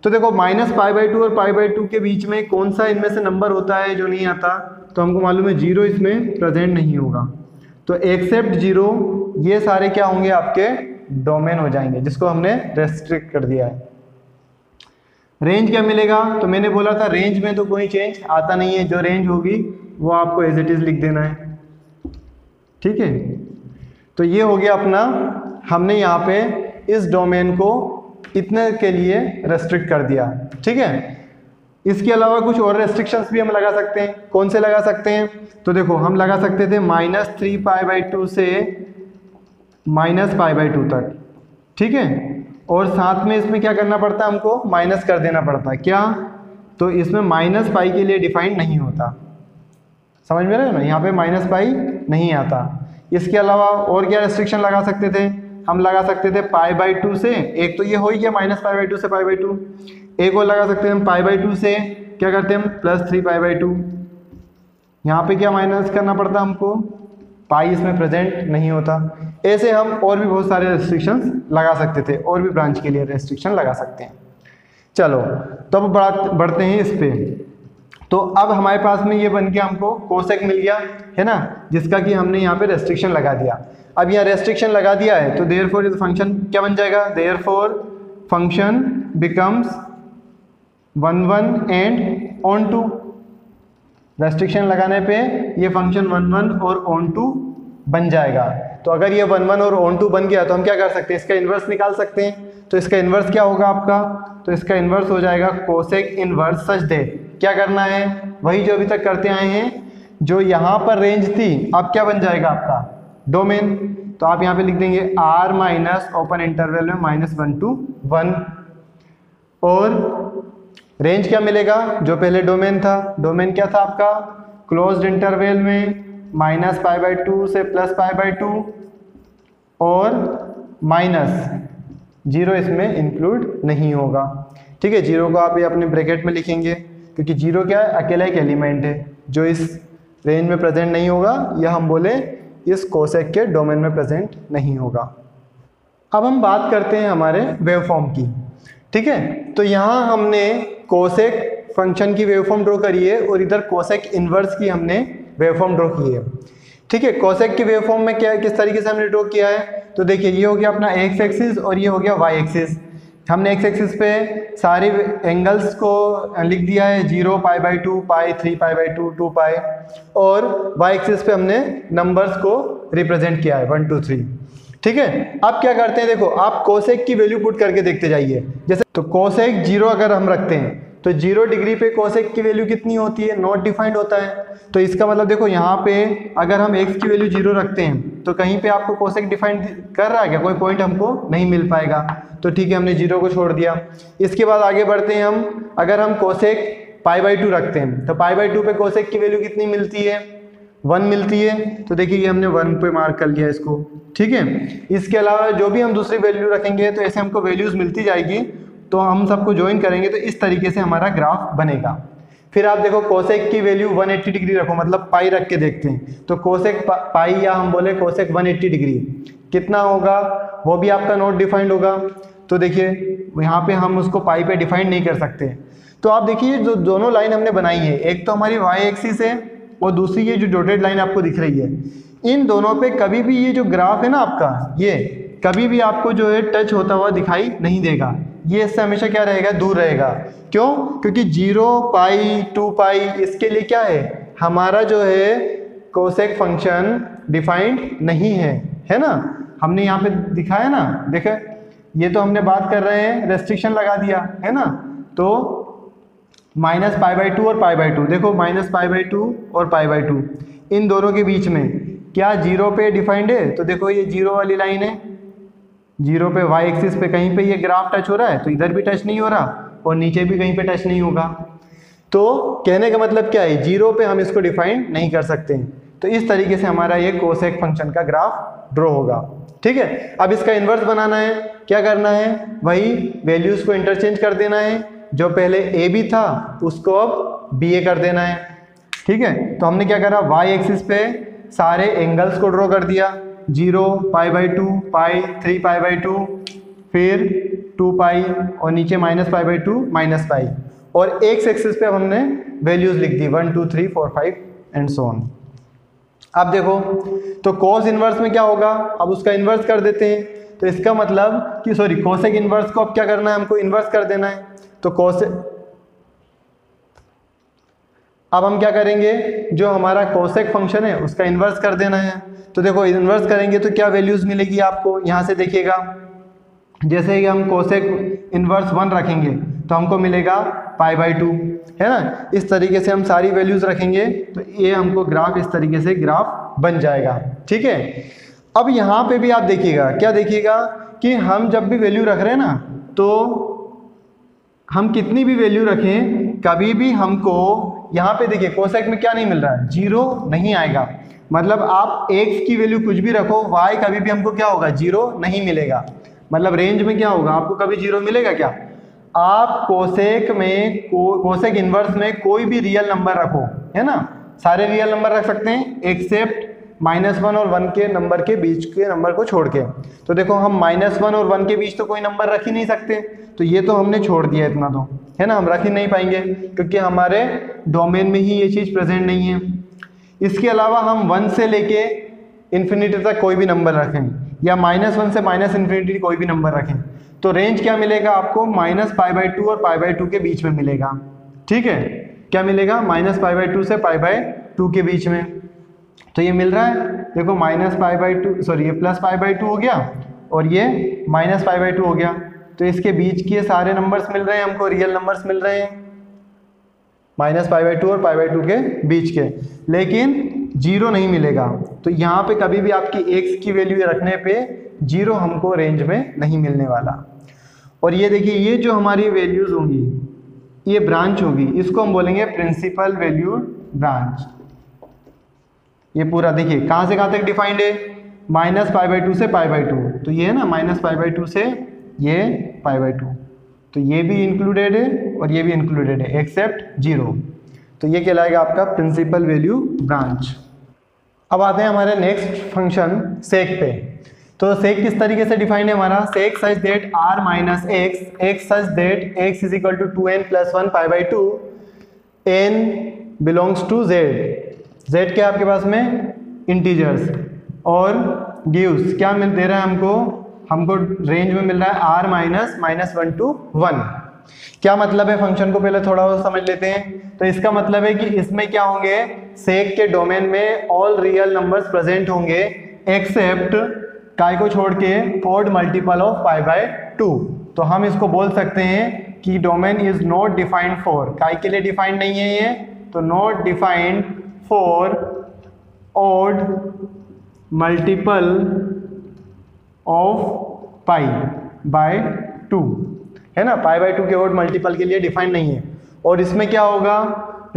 तो देखो -π/2 और π/2 के बीच में कौन सा इनमें से नंबर होता है जो नहीं आता? तो हमको मालूम है 0 इसमें प्रेजेंट नहीं होगा। तो एक्सेप्ट 0 ये सारे क्या होंगे आपके डोमेन हो जाएंगे, जिसको हमने रेस्ट्रिक्ट कर दिया है। रेंज क्या मिलेगा? तो मैंने बोला था रेंज में तो कोई चेंज आता नहीं है, जो रेंज होगी वो आपको एज इट इज लिख देना है, ठीक है। तो ये हो गया अपना, हमने यहाँ पे इस डोमेन को इतने के लिए रेस्ट्रिक्ट कर दिया, ठीक है। इसके अलावा कुछ और रेस्ट्रिक्शंस भी हम लगा सकते हैं। कौन से लगा सकते हैं? तो देखो हम लगा सकते थे -3π/2 से -π/2 तक, ठीक है। और साथ में इसमें क्या करना पड़ता है, हमको माइनस कर देना पड़ता है। क्या? तो इसमें -π के लिए डिफाइंड नहीं होता, समझ में रहे ना, यहाँ पे -π नहीं आता। इसके अलावा और क्या रेस्ट्रिक्शन लगा सकते थे? हम लगा सकते थे π/2 से, एक तो ये हो ही गया -π/2 से π/2, एक और लगा सकते हैं हम π/2 से, क्या करते हैं हम +3π/2। यहाँ पे क्या माइनस करना पड़ता हमको, पाई इसमें प्रेजेंट नहीं होता। ऐसे हम और भी बहुत सारे रेस्ट्रिक्शंस लगा सकते थे, और भी ब्रांच के लिए रेस्ट्रिक्शन लगा सकते हैं। चलो तो अब बढ़ते हैं इस पे। तो अब हमारे पास में ये बन के हमको कोसेक मिल गया, है ना, जिसका कि हमने यहाँ पे रेस्ट्रिक्शन लगा दिया। अब यहाँ रेस्ट्रिक्शन लगा दिया है तो देयरफॉर इस फंक्शन क्या बन जाएगा, therefore function becomes 1/1 and onto. Restriction लगाने पे ये फंक्शन 1/1 और ऑन टू बन जाएगा। तो अगर ये 1-1 और 1-2 बन गया तो हम क्या कर सकते हैं, इसका इन्वर्स निकाल सकते हैं। तो इसका इन्वर्स क्या होगा आपका, तो इसका इन्वर्स हो जाएगा कोसेक इन्वर्स सच दैट। क्या करना है, वही जो अभी तक करते आए हैं, जो यहाँ पर रेंज थी अब क्या बन जाएगा आपका डोमेन। तो आप यहाँ पे लिख देंगे R माइनस ओपन इंटरवल में -1 to 1 और रेंज क्या मिलेगा, जो पहले डोमेन था, डोमेन क्या था आपका क्लोज्ड इंटरवल में -π/2 से +π/2 और -0 इसमें इंक्लूड नहीं होगा। ठीक है, 0 को आप ये अपने ब्रैकेट में लिखेंगे क्योंकि 0 क्या है, अकेला एक एलिमेंट है जो इस रेंज में प्रेजेंट नहीं होगा, या हम बोले इस कोसेक के डोमेन में प्रेजेंट नहीं होगा। अब हम बात करते हैं हमारे वेवफॉर्म की। ठीक है, तो यहाँ हमने कोसेक फंक्शन की वेवफॉर्म ड्रॉ करी है और इधर कोसेक इन्वर्स की हमने वेवफॉर्म ड्रॉ की है। ठीक है, कोसेक की वेवफॉर्म में क्या किस तरीके से हमने ड्रॉ किया है, तो देखिए ये हो गया अपना एक्स एक्सिस और ये हो गया वाई एक्सिस। हमने एक्स एक्सिस पे सारे एंगल्स को लिख दिया है 0 π/2 π 3 π/2 2 π और वाई एक्सिस पे हमने नंबर्स को रिप्रेजेंट किया है 1 2 3। ठीक है, अब क्या करते हैं, देखो आप कोसेक की वैल्यू पुट करके देखते जाइए। जैसे तो कोसेक 0 अगर हम रखते हैं तो 0 डिग्री पे कोसेक की वैल्यू कितनी होती है, नॉट डिफाइंड होता है। तो इसका मतलब देखो यहाँ पे अगर हम एक्स की वैल्यू 0 रखते हैं तो कहीं पे आपको कोसेक डिफाइंड कर रहा है क्या, कोई पॉइंट हमको नहीं मिल पाएगा। तो ठीक है, हमने 0 को छोड़ दिया। इसके बाद आगे बढ़ते हैं हम, अगर हम कोसेक π/2 रखते हैं तो π/2 पे कोसेक की वैल्यू कितनी मिलती है, 1 मिलती है। तो देखिए ये हमने 1 पे मार्क कर लिया इसको। ठीक है, इसके अलावा जो भी हम दूसरी वैल्यू रखेंगे तो ऐसे हमको वैल्यूज़ मिलती जाएगी, तो हम सबको ज्वाइन करेंगे तो इस तरीके से हमारा ग्राफ बनेगा। फिर आप देखो कोसेक की वैल्यू 180 डिग्री रखो, मतलब पाई रख के देखते हैं तो कोसेक पाई या हम बोले कोसेक 180 डिग्री कितना होगा, वो भी आपका नॉट डिफाइंड होगा। तो देखिए यहाँ पे हम उसको पाई पे डिफाइंड नहीं कर सकते। तो आप देखिए जो दोनों लाइन हमने बनाई है, एक तो हमारी वाई एक्सिस है और दूसरी ये जो डॉटेड लाइन आपको दिख रही है, इन दोनों पे कभी भी ये जो ग्राफ है ना आपका, ये कभी भी आपको जो है टच होता हुआ दिखाई नहीं देगा, ये इससे हमेशा क्या रहेगा, दूर रहेगा। क्यों, क्योंकि 0 π 2 π इसके लिए क्या है, हमारा जो है कोसेक फंक्शन डिफाइंड नहीं है, है ना। हमने यहाँ पे दिखाया ना, देखे ये तो हमने बात कर रहे हैं, रेस्ट्रिक्शन लगा दिया है ना, तो -π/2 और π/2, देखो -π/2 और π/2 इन दोनों के बीच में क्या 0 पे डिफाइंड है, तो देखो ये 0 वाली लाइन है, 0 पे y एक्सिस पे कहीं पे ये ग्राफ टच हो रहा है, तो इधर भी टच नहीं हो रहा और नीचे भी कहीं पे टच नहीं होगा। तो कहने का मतलब क्या है, 0 पे हम इसको डिफाइन नहीं कर सकते हैं। तो इस तरीके से हमारा ये कोसेक फंक्शन का ग्राफ ड्रॉ होगा। ठीक है, अब इसका इन्वर्स बनाना है, क्या करना है, वही वैल्यूज़ को इंटरचेंज कर देना है, जो पहले ए बी था उसको अब बी ए कर देना है। ठीक है, तो हमने क्या करा, वाई एक्सिस पे सारे एंगल्स को ड्रॉ कर दिया, 0 π/2 π 3 π/2 फिर 2 π और नीचे -π/2 - π और एक्स एक्सिस पे हमने वैल्यूज़ लिख दी 1 2 3 4 5 एंड सो ऑन। अब देखो तो कोस इन्वर्स में क्या होगा, अब उसका इन्वर्स कर देते हैं, तो इसका मतलब कि सॉरी कोसेक इन्वर्स को अब क्या करना है, हमको इन्वर्स कर देना है। तो कोसेक, अब हम क्या करेंगे, जो हमारा कोसेक फंक्शन है उसका इन्वर्स कर देना है। तो देखो इन्वर्स करेंगे तो क्या वैल्यूज़ मिलेगी आपको, यहाँ से देखिएगा, जैसे ही हम कोसेक इन्वर्स 1 रखेंगे तो हमको मिलेगा π/2, है ना। इस तरीके से हम सारी वैल्यूज़ रखेंगे तो ये हमको ग्राफ, इस तरीके से ग्राफ बन जाएगा। ठीक है, अब यहाँ पे भी आप देखिएगा, क्या देखिएगा कि हम जब भी वैल्यू रख रहे हैं ना, तो हम कितनी भी वैल्यू रखें कभी भी हमको यहाँ पे देखिए कोसेक में क्या नहीं मिल रहा है, 0 नहीं आएगा। मतलब आप x की वैल्यू कुछ भी रखो, y कभी भी हमको क्या होगा, 0 नहीं मिलेगा। मतलब रेंज में क्या होगा, आपको कभी 0 मिलेगा क्या। आप कोसेक में कोसेक इन्वर्स में कोई भी रियल नंबर रखो, है ना, सारे रियल नंबर रख सकते हैं एक्सेप्ट -1 और 1 के नंबर के बीच के नंबर को छोड़ के। तो देखो हम -1 और 1 के बीच तो कोई नंबर रख ही नहीं सकते, तो ये तो हमने छोड़ दिया, इतना तो है ना हम रख ही नहीं पाएंगे क्योंकि हमारे डोमेन में ही ये चीज़ प्रेजेंट नहीं है। इसके अलावा हम 1 से लेके इन्फिनिटी तक कोई भी नंबर रखें या -1 से -इन्फिनिटी कोई भी नंबर रखें, तो रेंज क्या मिलेगा आपको, -π/2 और π/2 के बीच में मिलेगा। ठीक है, क्या मिलेगा, -π/2 से π/2 के बीच में। तो ये मिल रहा है देखो ये +π/2 हो गया और ये -π/2 हो गया। तो इसके बीच के सारे नंबर्स मिल रहे हैं हमको, रियल नंबर्स मिल रहे हैं -π/2 और π/2 के बीच के, लेकिन जीरो नहीं मिलेगा। तो यहाँ पे कभी भी आपकी x की वैल्यू रखने पे जीरो हमको रेंज में नहीं मिलने वाला। और ये देखिए ये जो हमारी वैल्यूज़ होंगी ये ब्रांच होगी, इसको हम बोलेंगे प्रिंसिपल वैल्यू ब्रांच। ये पूरा देखिए कहाँ से कहाँ तक डिफाइंड है, -π/2 से π/2। तो ये है ना -π/2 से ये π/2, तो ये भी इंक्लूडेड है और ये भी इंक्लूडेड है एक्सेप्ट जीरो। तो ये कहलाएगा आपका प्रिंसिपल वैल्यू ब्रांच। अब आते हैं हमारे नेक्स्ट फंक्शन सेक पे। तो सेक किस तरीके से डिफाइन है हमारा, sec such that r - x x such that x = 2n + 1 π/2 n belongs to z। z क्या आपके पास में इंटीजर्स और गिव्स क्या मिल दे रहा है हमको, हमको रेंज में मिल रहा है r -(-1 to 1)। क्या मतलब है फंक्शन को पहले थोड़ा और समझ लेते हैं। तो इसका मतलब है कि इसमें क्या होंगे, सेक के डोमेन में ऑल रियल नंबर्स प्रेजेंट होंगे एक्सेप्ट काय को छोड़ के ऑड मल्टीपल ऑफ π/2। तो हम इसको बोल सकते हैं कि domain is not defined for, काय के लिए डिफाइंड नहीं है ये, तो not defined for odd multiple of π/2 है ना, π/2 के ऑड मल्टीपल के लिए डिफाइंड नहीं है। और इसमें क्या होगा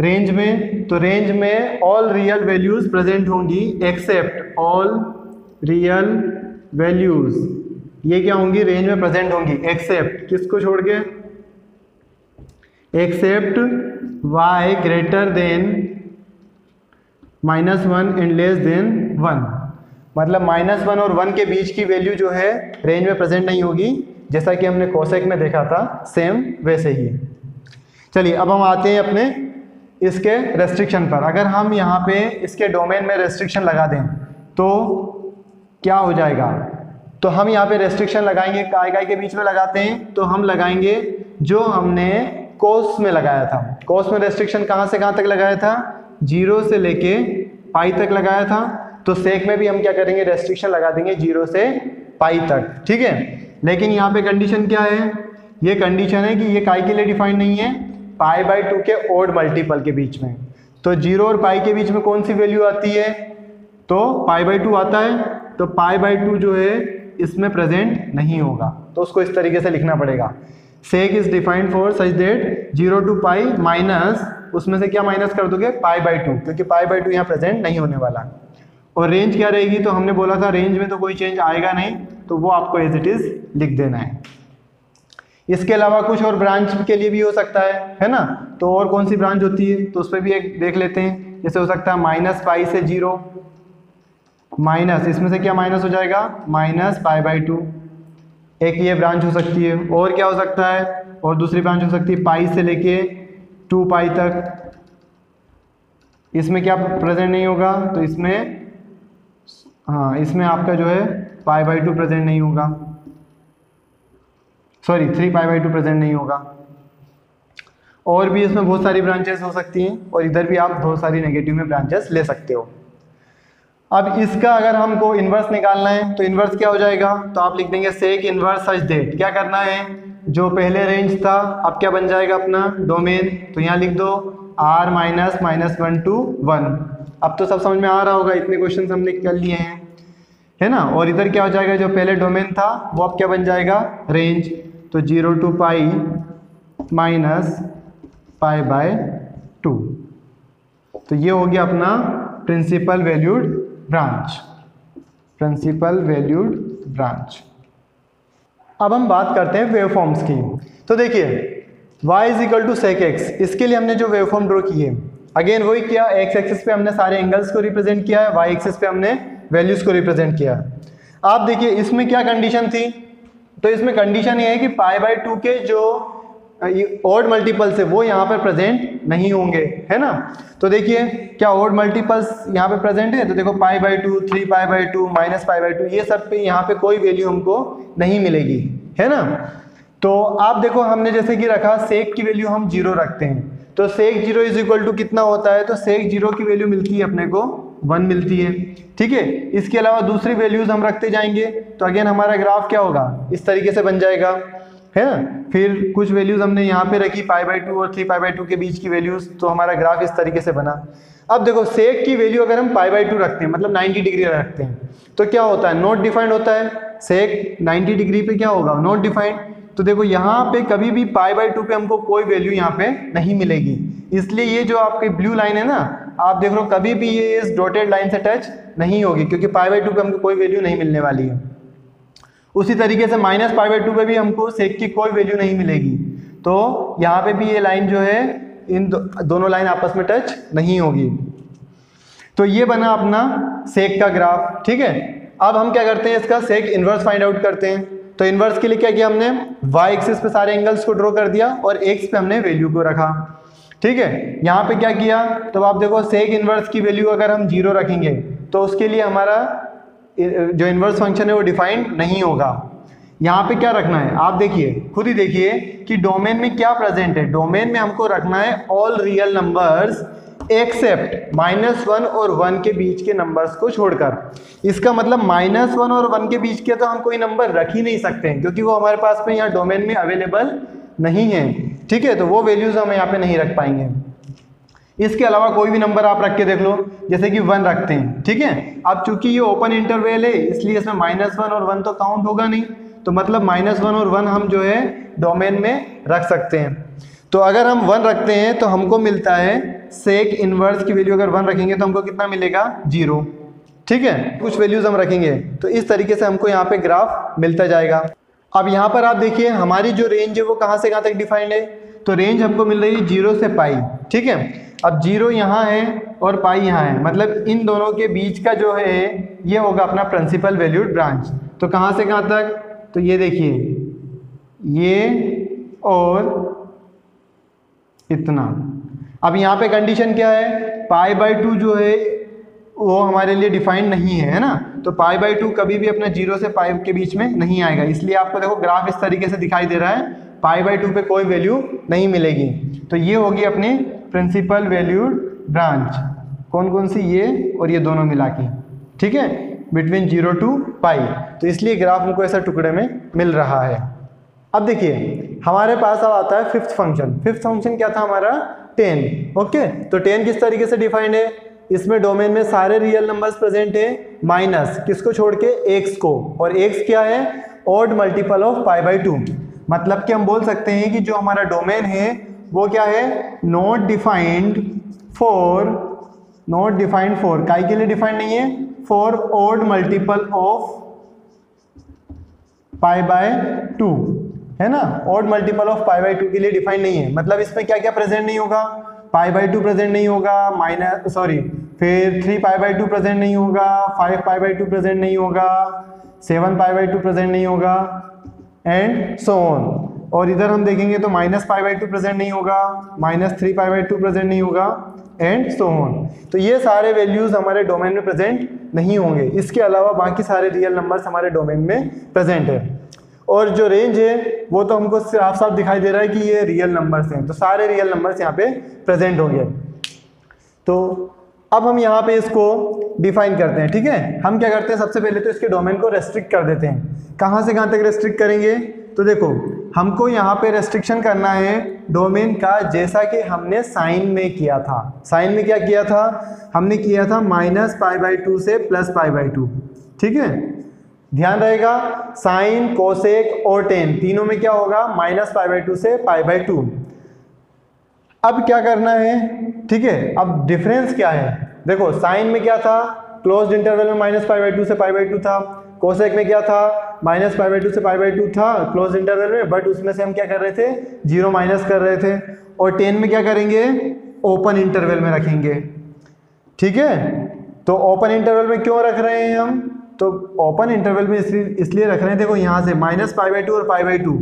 रेंज में, तो रेंज में ऑल रियल वैल्यूज प्रेजेंट होंगी एक्सेप्ट ऑल रियल वैल्यूज, ये क्या होंगी रेंज में प्रेजेंट होंगी एक्सेप्ट किसको छोड़ के, एक्सेप्ट y > -1 एंड <<1)। मतलब -1 और 1 के बीच की वैल्यू जो है रेंज में प्रेजेंट नहीं होगी, जैसा कि हमने कोसेक में देखा था सेम वैसे ही। चलिए अब हम आते हैं अपने इसके रेस्ट्रिक्शन पर। अगर हम यहाँ पे इसके डोमेन में रेस्ट्रिक्शन लगा दें तो क्या हो जाएगा, तो हम यहाँ पे रेस्ट्रिक्शन लगाएंगे काय के बीच में लगाते हैं, तो हम लगाएंगे जो हमने कोस में लगाया था। कोस में रेस्ट्रिक्शन कहाँ से कहाँ तक लगाया था, 0 से लेके पाई तक लगाया था। तो सेक में भी हम क्या करेंगे रेस्ट्रिक्शन लगा देंगे 0 से पाई तक, ठीक है। लेकिन यहाँ पे कंडीशन क्या है, ये कंडीशन है कि ये काय के लिए डिफाइंड नहीं है, π/2 के ऑड मल्टीपल के बीच में। तो 0 और पाई के बीच में कौन सी वैल्यू आती है, तो π/2 आता है, तो π/2 जो है इसमें प्रेजेंट नहीं होगा। तो उसको इस तरीके से लिखना पड़ेगा, sec is defined for such that 0 to π minus, उसमें से क्या माइनस कर दोगे π/2, क्योंकि π/2 यहाँ प्रेजेंट नहीं होने वाला। और रेंज क्या रहेगी, तो हमने बोला था रेंज में तो कोई चेंज आएगा नहीं, तो वो आपको एज इट इज लिख देना है। इसके अलावा कुछ और ब्रांच के लिए भी हो सकता है ना, तो और कौन सी ब्रांच होती है तो उस पर भी एक देख लेते हैं। जैसे हो सकता है -π से 0 माइनस, इसमें से क्या माइनस हो जाएगा -π/2, एक ये ब्रांच हो सकती है। और क्या हो सकता है, और दूसरी ब्रांच हो सकती है पाई से लेके 2π तक, इसमें क्या प्रेजेंट नहीं होगा, तो इसमें हाँ इसमें आपका जो है π/2 प्रेजेंट नहीं होगा, सॉरी 3π/2 प्रेजेंट नहीं होगा। और भी इसमें बहुत सारी ब्रांचेस हो सकती हैं और इधर भी आप बहुत सारी नेगेटिव में ब्रांचेस ले सकते हो। अब इसका अगर हमको इन्वर्स निकालना है तो इन्वर्स क्या हो जाएगा, तो आप लिख देंगे सेक इन्वर्स सच दैट, क्या करना है जो पहले रेंज था अब क्या बन जाएगा अपना डोमेन, तो यहाँ लिख दो r - (-1 to 1)। अब तो सब समझ में आ रहा होगा, इतने क्वेश्चन हमने कर लिए हैं है ना। और इधर क्या हो जाएगा, जो पहले डोमेन था वो अब क्या बन जाएगा रेंज, तो 0 to π माइनस π/2। तो ये हो गया अपना principal valued branch, principal valued branch. अब हम बात करते हैं वेवफॉर्म्स की। तो देखिए y = sec x, इसके लिए हमने जो वेवफॉर्म ड्रॉ की है अगेन वही किया, x एक्सिस पे हमने सारे एंगल्स को रिप्रेजेंट किया है, y एक्सिस पे हमने वैल्यूज को रिप्रेजेंट किया। आप देखिए इसमें क्या कंडीशन थी, तो इसमें कंडीशन ये है कि π/2 के जो ऑड मल्टीपल्स है वो यहाँ पर प्रेजेंट नहीं होंगे है ना। तो देखिए क्या ऑड मल्टीपल्स यहाँ पे प्रेजेंट है, तो देखो π/2, 3π/2, -π/2 ये सब पे यहाँ पे कोई वैल्यू हमको नहीं मिलेगी है ना। तो आप देखो हमने जैसे कि रखा सेक की वैल्यू हम 0 रखते हैं, तो sec 0 = कितना होता है, तो sec 0 की वैल्यू मिलती है अपने को वन मिलती है। ठीक है, इसके अलावा दूसरी वैल्यूज हम रखते जाएंगे तो अगेन हमारा ग्राफ क्या होगा, इस तरीके से बन जाएगा, है ना। फिर कुछ वैल्यूज हमने यहाँ पे रखी, π/2 और 3π/2 के बीच की वैल्यूज, तो हमारा ग्राफ इस तरीके से बना। अब देखो सेक की वैल्यू अगर हम π/2 रखते हैं, मतलब 90 डिग्री रखते हैं, तो क्या होता है, नॉट डिफाइंड होता है। सेक 90 डिग्री पे क्या होगा, नॉट डिफाइंड। तो देखो यहाँ पे कभी भी π/2 पे हमको कोई वैल्यू यहाँ पे नहीं मिलेगी, इसलिए ये जो आपकी ब्लू लाइन है ना, आप देख रहे हो, कभी भी ये इस डॉटेड लाइन से टच नहीं होगी, क्योंकि π/2 पे हमको कोई वैल्यू नहीं मिलने वाली है। उसी तरीके से -π/2 पे भी हमको सेक की कोई वैल्यू नहीं मिलेगी, तो यहाँ पे भी ये लाइन जो है, इन दोनों लाइन आपस में टच नहीं होगी। तो ये बना अपना सेक का ग्राफ। ठीक है, अब हम क्या करते हैं, इसका सेक इन्वर्स फाइंड आउट करते हैं। तो इन्वर्स के लिए क्या किया हमने, वाई एक्सिस पे सारे एंगल्स को ड्रॉ कर दिया और एक्स पे हमने वैल्यू को रखा। ठीक है, यहाँ पे क्या किया, तो आप देखो सेक इन्वर्स की वैल्यू अगर हम 0 रखेंगे तो उसके लिए हमारा जो इन्वर्स फंक्शन है वो डिफाइंड नहीं होगा। यहाँ पे क्या रखना है, आप देखिए, खुद ही देखिए कि डोमेन में क्या प्रेजेंट है। डोमेन में हमको रखना है ऑल रियल नंबर्स एक्सेप्ट -1 और 1 के बीच के नंबर्स को छोड़कर। इसका मतलब -1 और 1 के बीच के तो हम कोई नंबर रख ही नहीं सकते हैं, क्योंकि वो हमारे पास में यहाँ डोमेन में अवेलेबल नहीं है। ठीक है, तो वो वैल्यूज हम यहाँ पे नहीं रख पाएंगे। इसके अलावा कोई भी नंबर आप रख के देख लो, जैसे कि 1 रखते हैं। ठीक है, अब चूंकि ये ओपन इंटरवेल है, इसलिए इसमें -1 और 1 तो काउंट होगा नहीं, तो मतलब -1 और 1 हम जो है डोमेन में रख सकते हैं। तो अगर हम 1 रखते हैं तो हमको मिलता है सेक इन्वर्स की वैल्यू, अगर 1 रखेंगे तो हमको कितना मिलेगा, 0। ठीक है, कुछ वैल्यूज हम रखेंगे, तो इस तरीके से हमको यहाँ पे ग्राफ मिलता जाएगा। अब यहाँ पर आप देखिए हमारी जो रेंज है वो कहाँ से कहाँ तक डिफाइंड है, तो रेंज हमको मिल रही है 0 से π। ठीक है, अब 0 यहाँ है और पाई यहाँ है, मतलब इन दोनों के बीच का जो है ये होगा अपना प्रिंसिपल वैल्यूड ब्रांच। तो कहाँ से कहाँ तक, तो ये देखिए, ये और इतना। अब यहाँ पे कंडीशन क्या है, π/2 जो है वो हमारे लिए डिफाइंड नहीं है, है ना। तो π/2 कभी भी अपना 0 से π के बीच में नहीं आएगा, इसलिए आपको देखो ग्राफ इस तरीके से दिखाई दे रहा है, π/2 पे कोई वैल्यू नहीं मिलेगी। तो ये होगी अपनी प्रिंसिपल वैल्यूड ब्रांच, कौन कौन सी, ये और ये दोनों मिला के। ठीक है, बिटवीन 0 to π, तो इसलिए ग्राफ हमको ऐसा टुकड़े में मिल रहा है। अब देखिए हमारे पास अब आता है फिफ्थ फंक्शन। फिफ्थ फंक्शन क्या था हमारा, 10। ओके, तो 10 किस तरीके से डिफाइंड है, इसमें डोमेन में सारे रियल नंबर्स प्रेजेंट है, माइनस किसको छोड़ के, x को, और x क्या है, ऑड मल्टीपल ऑफ π/2। मतलब कि हम बोल सकते हैं कि जो हमारा डोमेन है वो क्या है, नॉट डिफाइंड फॉर काई के लिए डिफाइंड नहीं है, फॉर ऑड मल्टीपल ऑफ π/2, है ना। ऑड मल्टीपल ऑफ π/2 के लिए डिफाइंड नहीं है, मतलब इसमें क्या क्या प्रेजेंट नहीं होगा, π/2 प्रेजेंट नहीं होगा, फिर 3π/2 प्रेजेंट नहीं होगा, 5π/2 प्रेजेंट नहीं होगा, 7π/2 प्रेजेंट नहीं होगा, एंड सो ऑन। और इधर हम देखेंगे तो -π/2 प्रेजेंट नहीं होगा, -3π/2 प्रेजेंट नहीं होगा, एंड सो ऑन। तो ये सारे वैल्यूज हमारे डोमेन में प्रेजेंट नहीं होंगे। इसके अलावा बाकी सारे रियल नंबर्स हमारे डोमेन में प्रेजेंट है, और जो रेंज है वो तो हमको साफ साफ दिखाई दे रहा है कि ये रियल नंबर्स हैं, तो सारे रियल नंबर्स यहाँ पे प्रेजेंट हो गए। तो अब हम यहाँ पे इसको डिफाइन करते हैं। ठीक है, हम क्या करते हैं, सबसे पहले तो इसके डोमेन को रेस्ट्रिक्ट कर देते हैं। कहाँ से कहाँ तक रेस्ट्रिक्ट करेंगे, तो देखो हमको यहाँ पे रेस्ट्रिक्शन करना है डोमेन का, जैसा कि हमने साइन में किया था। साइन में क्या किया था, हमने किया था -π/2 से +π/2। ठीक है, ध्यान रहेगा, साइन, कोसेक और टेन तीनों में क्या होगा, -π/2 से π/2। अब क्या करना है, ठीक है, अब डिफरेंस क्या है, देखो साइन में क्या था, क्लोज्ड इंटरवल में -π/2 से π/2 था, कोसेक में क्या था, -π/2 से π/2 था क्लोज्ड इंटरवल में, बट उसमें से हम क्या कर रहे थे, 0 माइनस कर रहे थे, और 10 में क्या करेंगे, ओपन इंटरवल में रखेंगे। ठीक है, तो ओपन इंटरवल में क्यों रख रहे हैं हम, तो ओपन इंटरवल में इसलिए रख रहे हैं, देखो यहाँ से -π/2 और π/2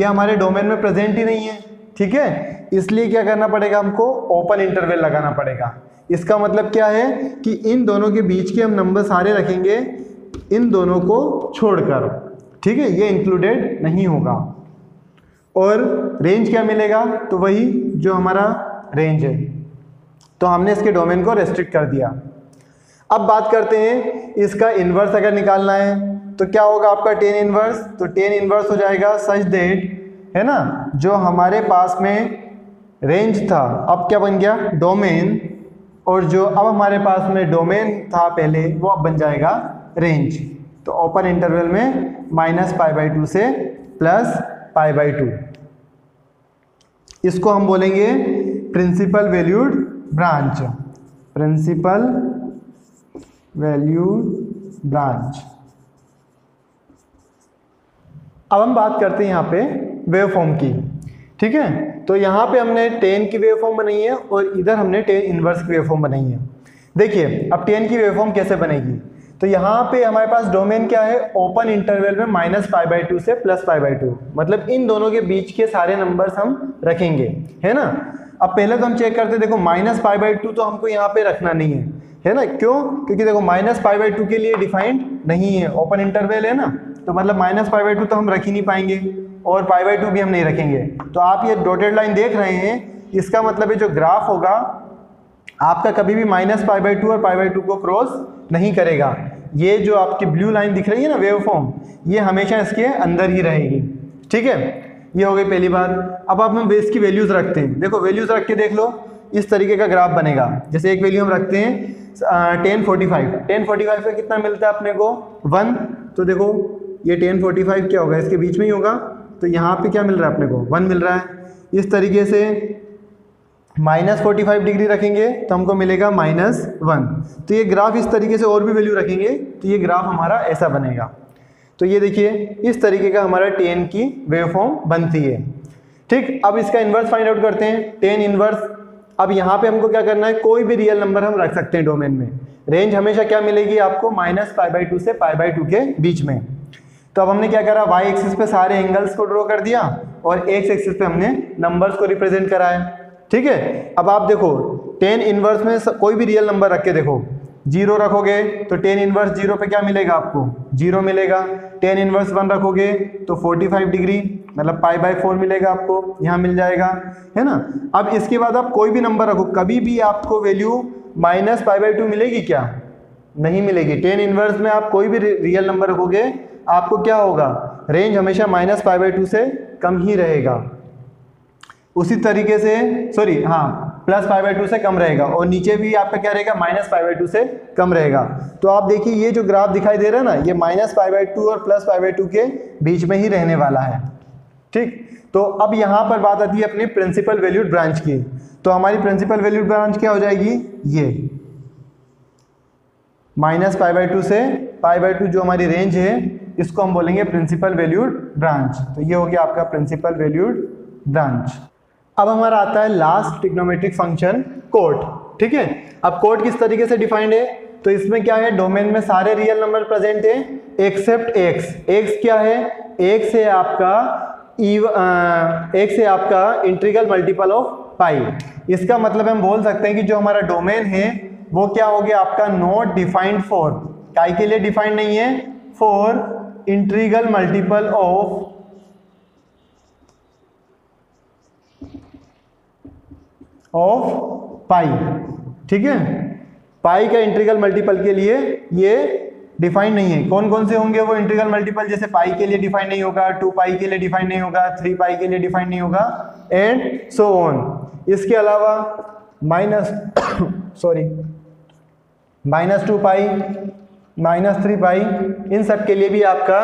ये हमारे डोमेन में प्रेजेंट ही नहीं है। ठीक है, इसलिए क्या करना पड़ेगा, हमको ओपन इंटरवल लगाना पड़ेगा। इसका मतलब क्या है कि इन दोनों के बीच के हम नंबर सारे रखेंगे, इन दोनों को छोड़कर। ठीक है, ये इंक्लूडेड नहीं होगा। और रेंज क्या मिलेगा, तो वही जो हमारा रेंज है। तो हमने इसके डोमेन को रेस्ट्रिक्ट कर दिया। अब बात करते हैं इसका इन्वर्स अगर निकालना है तो क्या होगा आपका टेन इन्वर्स, तो टेन इन्वर्स हो जाएगा सच दैट, है ना, जो हमारे पास में रेंज था अब क्या बन गया डोमेन, और जो अब हमारे पास में डोमेन था पहले वो अब बन जाएगा रेंज। तो ओपन इंटरवल में -π/2 से +π/2, इसको हम बोलेंगे principal valued branch, principal valued branch. अब हम बात करते हैं यहाँ पे वेवफॉर्म की, ठीक है। तो यहाँ पे हमने tan की वेवफॉर्म बनाई है और इधर हमने tan इन्वर्स की वेवफॉर्म बनाई है। देखिए अब tan की वेवफॉर्म कैसे बनेगी, तो यहाँ पे हमारे पास डोमेन क्या है ओपन इंटरवल में -π/2 से +π/2, मतलब इन दोनों के बीच के सारे नंबर्स हम रखेंगे, है ना। अब पहले तो हम चेक करते हैं, देखो -π/2 तो हमको यहाँ पे रखना नहीं है, है ना, क्यों, क्योंकि देखो -π/2 के लिए डिफाइंड नहीं है ओपन इंटरवल, है ना, तो मतलब -π/2 तो हम रख ही नहीं पाएंगे और π/2 भी हम नहीं रखेंगे। तो आप ये डॉटेड लाइन देख रहे हैं, इसका मतलब ये जो ग्राफ होगा आपका कभी भी -π/2 और π/2 को क्रॉस नहीं करेगा। ये जो आपकी ब्लू लाइन दिख रही है ना वेवफॉर्म, ये हमेशा इसके अंदर ही रहेगी, ठीक है। ये हो गई पहली बार। अब आप हम बेस की वैल्यूज़ रखते हैं, देखो वैल्यूज़ रख के देख लो इस तरीके का ग्राफ बनेगा। जैसे एक वैल्यू हम रखते हैं 1045, 1045 पे कितना मिलता है अपने को 1, तो देखो ये 1045 क्या होगा इसके बीच में ही होगा, तो यहाँ पे क्या मिल रहा है अपने को 1 मिल रहा है। इस तरीके से -45 डिग्री रखेंगे तो हमको मिलेगा -1, तो ये ग्राफ इस तरीके से और भी वैल्यू रखेंगे तो ये ग्राफ हमारा ऐसा बनेगा। तो ये देखिए इस तरीके का हमारा tan की वेवफॉर्म बनती है, ठीक। अब इसका इन्वर्स फाइंड आउट करते हैं, tan इन्वर्स। अब यहाँ पे हमको क्या करना है, कोई भी रियल नंबर हम रख सकते हैं डोमेन में, रेंज हमेशा क्या मिलेगी आपको -π/2 से π/2 के बीच में। तो अब हमने क्या करा, वाई एक्सिस पे सारे एंगल्स को ड्रॉ कर दिया और एक्स एक्सिस पे हमने नंबर्स को रिप्रेजेंट कराया, ठीक है। अब आप देखो tan इन्वर्स में कोई भी रियल नंबर रख के देखो, 0 रखोगे तो tan इन्वर्स 0 पे क्या मिलेगा आपको 0 मिलेगा, tan इन्वर्स 1 रखोगे तो 45 डिग्री मतलब π/4 मिलेगा आपको, यहाँ मिल जाएगा, है ना। अब इसके बाद आप कोई भी नंबर रखो, कभी भी आपको वैल्यू -π/2 मिलेगी क्या, नहीं मिलेगी। tan इन्वर्स में आप कोई भी रियल नंबर रखोगे आपको क्या होगा, रेंज हमेशा -π/2 से कम ही रहेगा, उसी तरीके से सॉरी हाँ +π/2 से कम रहेगा, और नीचे भी आपका क्या रहेगा -π/2 से कम रहेगा। तो आप देखिए ये जो ग्राफ दिखाई दे रहा है ना, ये -π/2 और +π/2 के बीच में ही रहने वाला है, ठीक। तो अब यहाँ पर बात आती है अपनी प्रिंसिपल वैल्यूड ब्रांच की, तो हमारी प्रिंसिपल वैल्यूड ब्रांच क्या हो जाएगी, ये -π/2 से π/2 जो हमारी रेंज है इसको हम बोलेंगे प्रिंसिपल वैल्यूड ब्रांच। तो ये हो गया आपका प्रिंसिपल वैल्यूड ब्रांच। अब हमारा आता है लास्ट ट्रिग्नोमेट्रिक फंक्शन कोट, ठीक है। अब कोट किस तरीके से डिफाइंड है, तो इसमें क्या है डोमेन में सारे रियल नंबर प्रेजेंट है एक्सेप्ट x। x क्या है, x है आपका x है आपका इंटीग्रल मल्टीपल ऑफ पाई। इसका मतलब हम बोल सकते हैं कि जो हमारा डोमेन है वो क्या हो गया आपका नॉट डिफाइंड फॉर, काई के लिए डिफाइंड नहीं है, for integral multiple of pi, ठीक है। पाई का इंटीग्रल मल्टीपल के लिए ये डिफाइंड नहीं है। कौन कौन से होंगे वो इंटीग्रल मल्टीपल, जैसे पाई के लिए डिफाइंड नहीं होगा, 2π के लिए डिफाइंड नहीं होगा, 3π के लिए डिफाइंड नहीं होगा, एंड सो ऑन। इसके अलावा -2π -3π इन सब के लिए भी आपका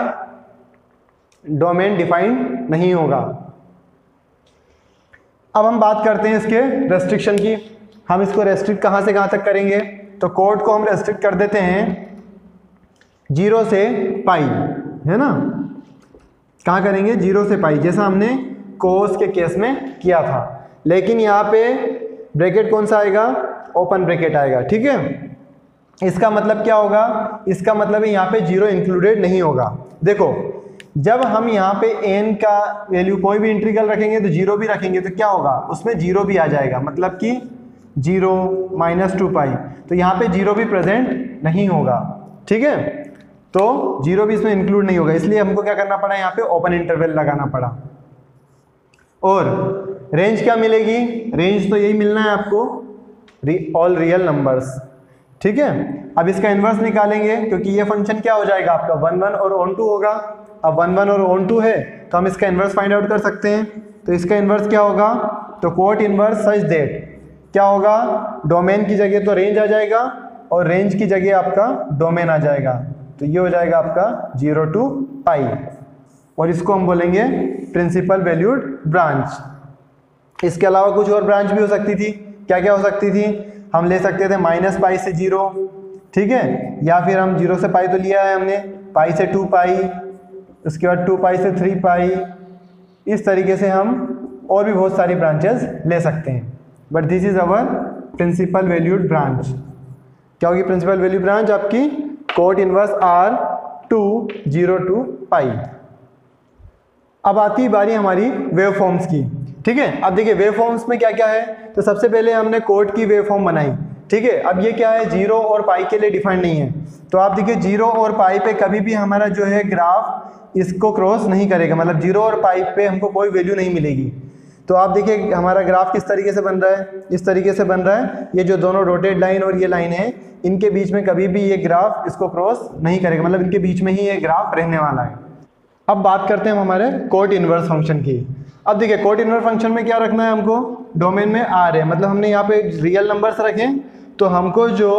डोमेन डिफाइंड नहीं होगा। अब हम बात करते हैं इसके रेस्ट्रिक्शन की, हम इसको रेस्ट्रिक्ट कहाँ से कहाँ तक करेंगे, तो कोड को हम रेस्ट्रिक्ट कर देते हैं 0 से पाई, है ना, कहाँ करेंगे 0 से पाई, जैसा हमने कोस के केस में किया था। लेकिन यहाँ पे ब्रैकेट कौन सा आएगा, ओपन ब्रैकेट आएगा, ठीक है। इसका मतलब क्या होगा, इसका मतलब है यहाँ पे 0 इंक्लूडेड नहीं होगा। देखो जब हम यहाँ पे n का वैल्यू कोई भी इंटीग्रल रखेंगे तो 0 भी रखेंगे तो क्या होगा, उसमें 0 भी आ जाएगा, मतलब कि 0 -2π, तो यहाँ पे 0 भी प्रेजेंट नहीं होगा, ठीक है। तो 0 भी इसमें इंक्लूड नहीं होगा, इसलिए हमको क्या करना पड़ा, यहाँ पे ओपन इंटरवल लगाना पड़ा। और रेंज क्या मिलेगी, रेंज तो यही मिलना है आपको, ऑल रियल नंबर्स। ठीक है। अब इसका इन्वर्स निकालेंगे क्योंकि ये फंक्शन क्या हो जाएगा आपका, वन वन और ऑन टू होगा। अब वन वन और ऑन टू है तो हम इसका इन्वर्स फाइंड आउट कर सकते हैं। तो इसका इन्वर्स क्या होगा, तो कोट इन्वर्स सच दैट क्या होगा, डोमेन की जगह तो रेंज आ जाएगा और रेंज की जगह आपका डोमेन आ जाएगा। तो ये हो जाएगा आपका 0 to π और इसको हम बोलेंगे प्रिंसिपल वैल्यूड ब्रांच। इसके अलावा कुछ और ब्रांच भी हो सकती थी, क्या क्या हो सकती थी, हम ले सकते थे -π से 0, ठीक है, या फिर हम 0 से π तो लिया है हमने, π से 2π, उसके बाद 2π से 3π, इस तरीके से हम और भी बहुत सारी ब्रांचेस ले सकते हैं। But this is our principal valued branch. क्या होगी प्रिंसिपल वैल्यू ब्रांच आपकी, कोट इनवर्स R 0 to π। अब आती बारी हमारी वेव फॉर्म्स की, ठीक है। अब देखिए वेव फॉर्म्स में क्या क्या है, तो सबसे पहले हमने कोट की वेव फॉर्म बनाई, ठीक है। अब ये क्या है, 0 और π के लिए डिफाइंड नहीं है। तो आप देखिए 0 और π पे कभी भी हमारा जो है ग्राफ इसको क्रॉस नहीं करेगा, मतलब 0 और π पे हमको कोई वैल्यू नहीं मिलेगी। तो आप देखिए हमारा ग्राफ किस तरीके से बन रहा है, इस तरीके से बन रहा है। ये जो दोनों डॉटेड लाइन और ये लाइन है, इनके बीच में कभी भी ये ग्राफ इसको क्रॉस नहीं करेगा, मतलब इनके बीच में ही ये ग्राफ रहने वाला है। अब बात करते हैं हम हमारे कोट इन्वर्स फंक्शन की। अब देखिए कोट इन्वर्स फंक्शन में क्या रखना है हमको, डोमेन में R है, मतलब हमने यहाँ पे रियल नंबर्स रखे तो हमको जो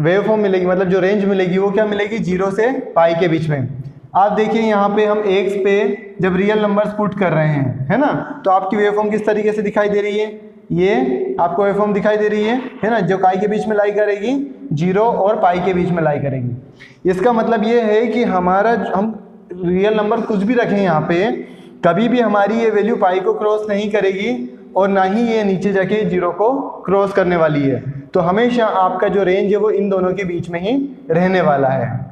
वेव फॉर्म मिलेगी, मतलब जो रेंज मिलेगी वो क्या मिलेगी, 0 से π के बीच में। आप देखिए यहाँ पे हम x पे जब रियल नंबर्स पुट कर रहे हैं, है ना, तो आपकी वेव फॉर्म किस तरीके से दिखाई दे रही है, ये आपको वेव फॉर्म दिखाई दे रही है ना, जो π के बीच में लाई करेगी, 0 और π के बीच में लाई करेगी। इसका मतलब ये है कि हमारा हम रियल नंबर कुछ भी रखें यहाँ पे, कभी भी हमारी ये वैल्यू π को क्रॉस नहीं करेगी और ना ही ये नीचे जाके 0 को क्रॉस करने वाली है। तो हमेशा आपका जो रेंज है वो इन दोनों के बीच में ही रहने वाला है।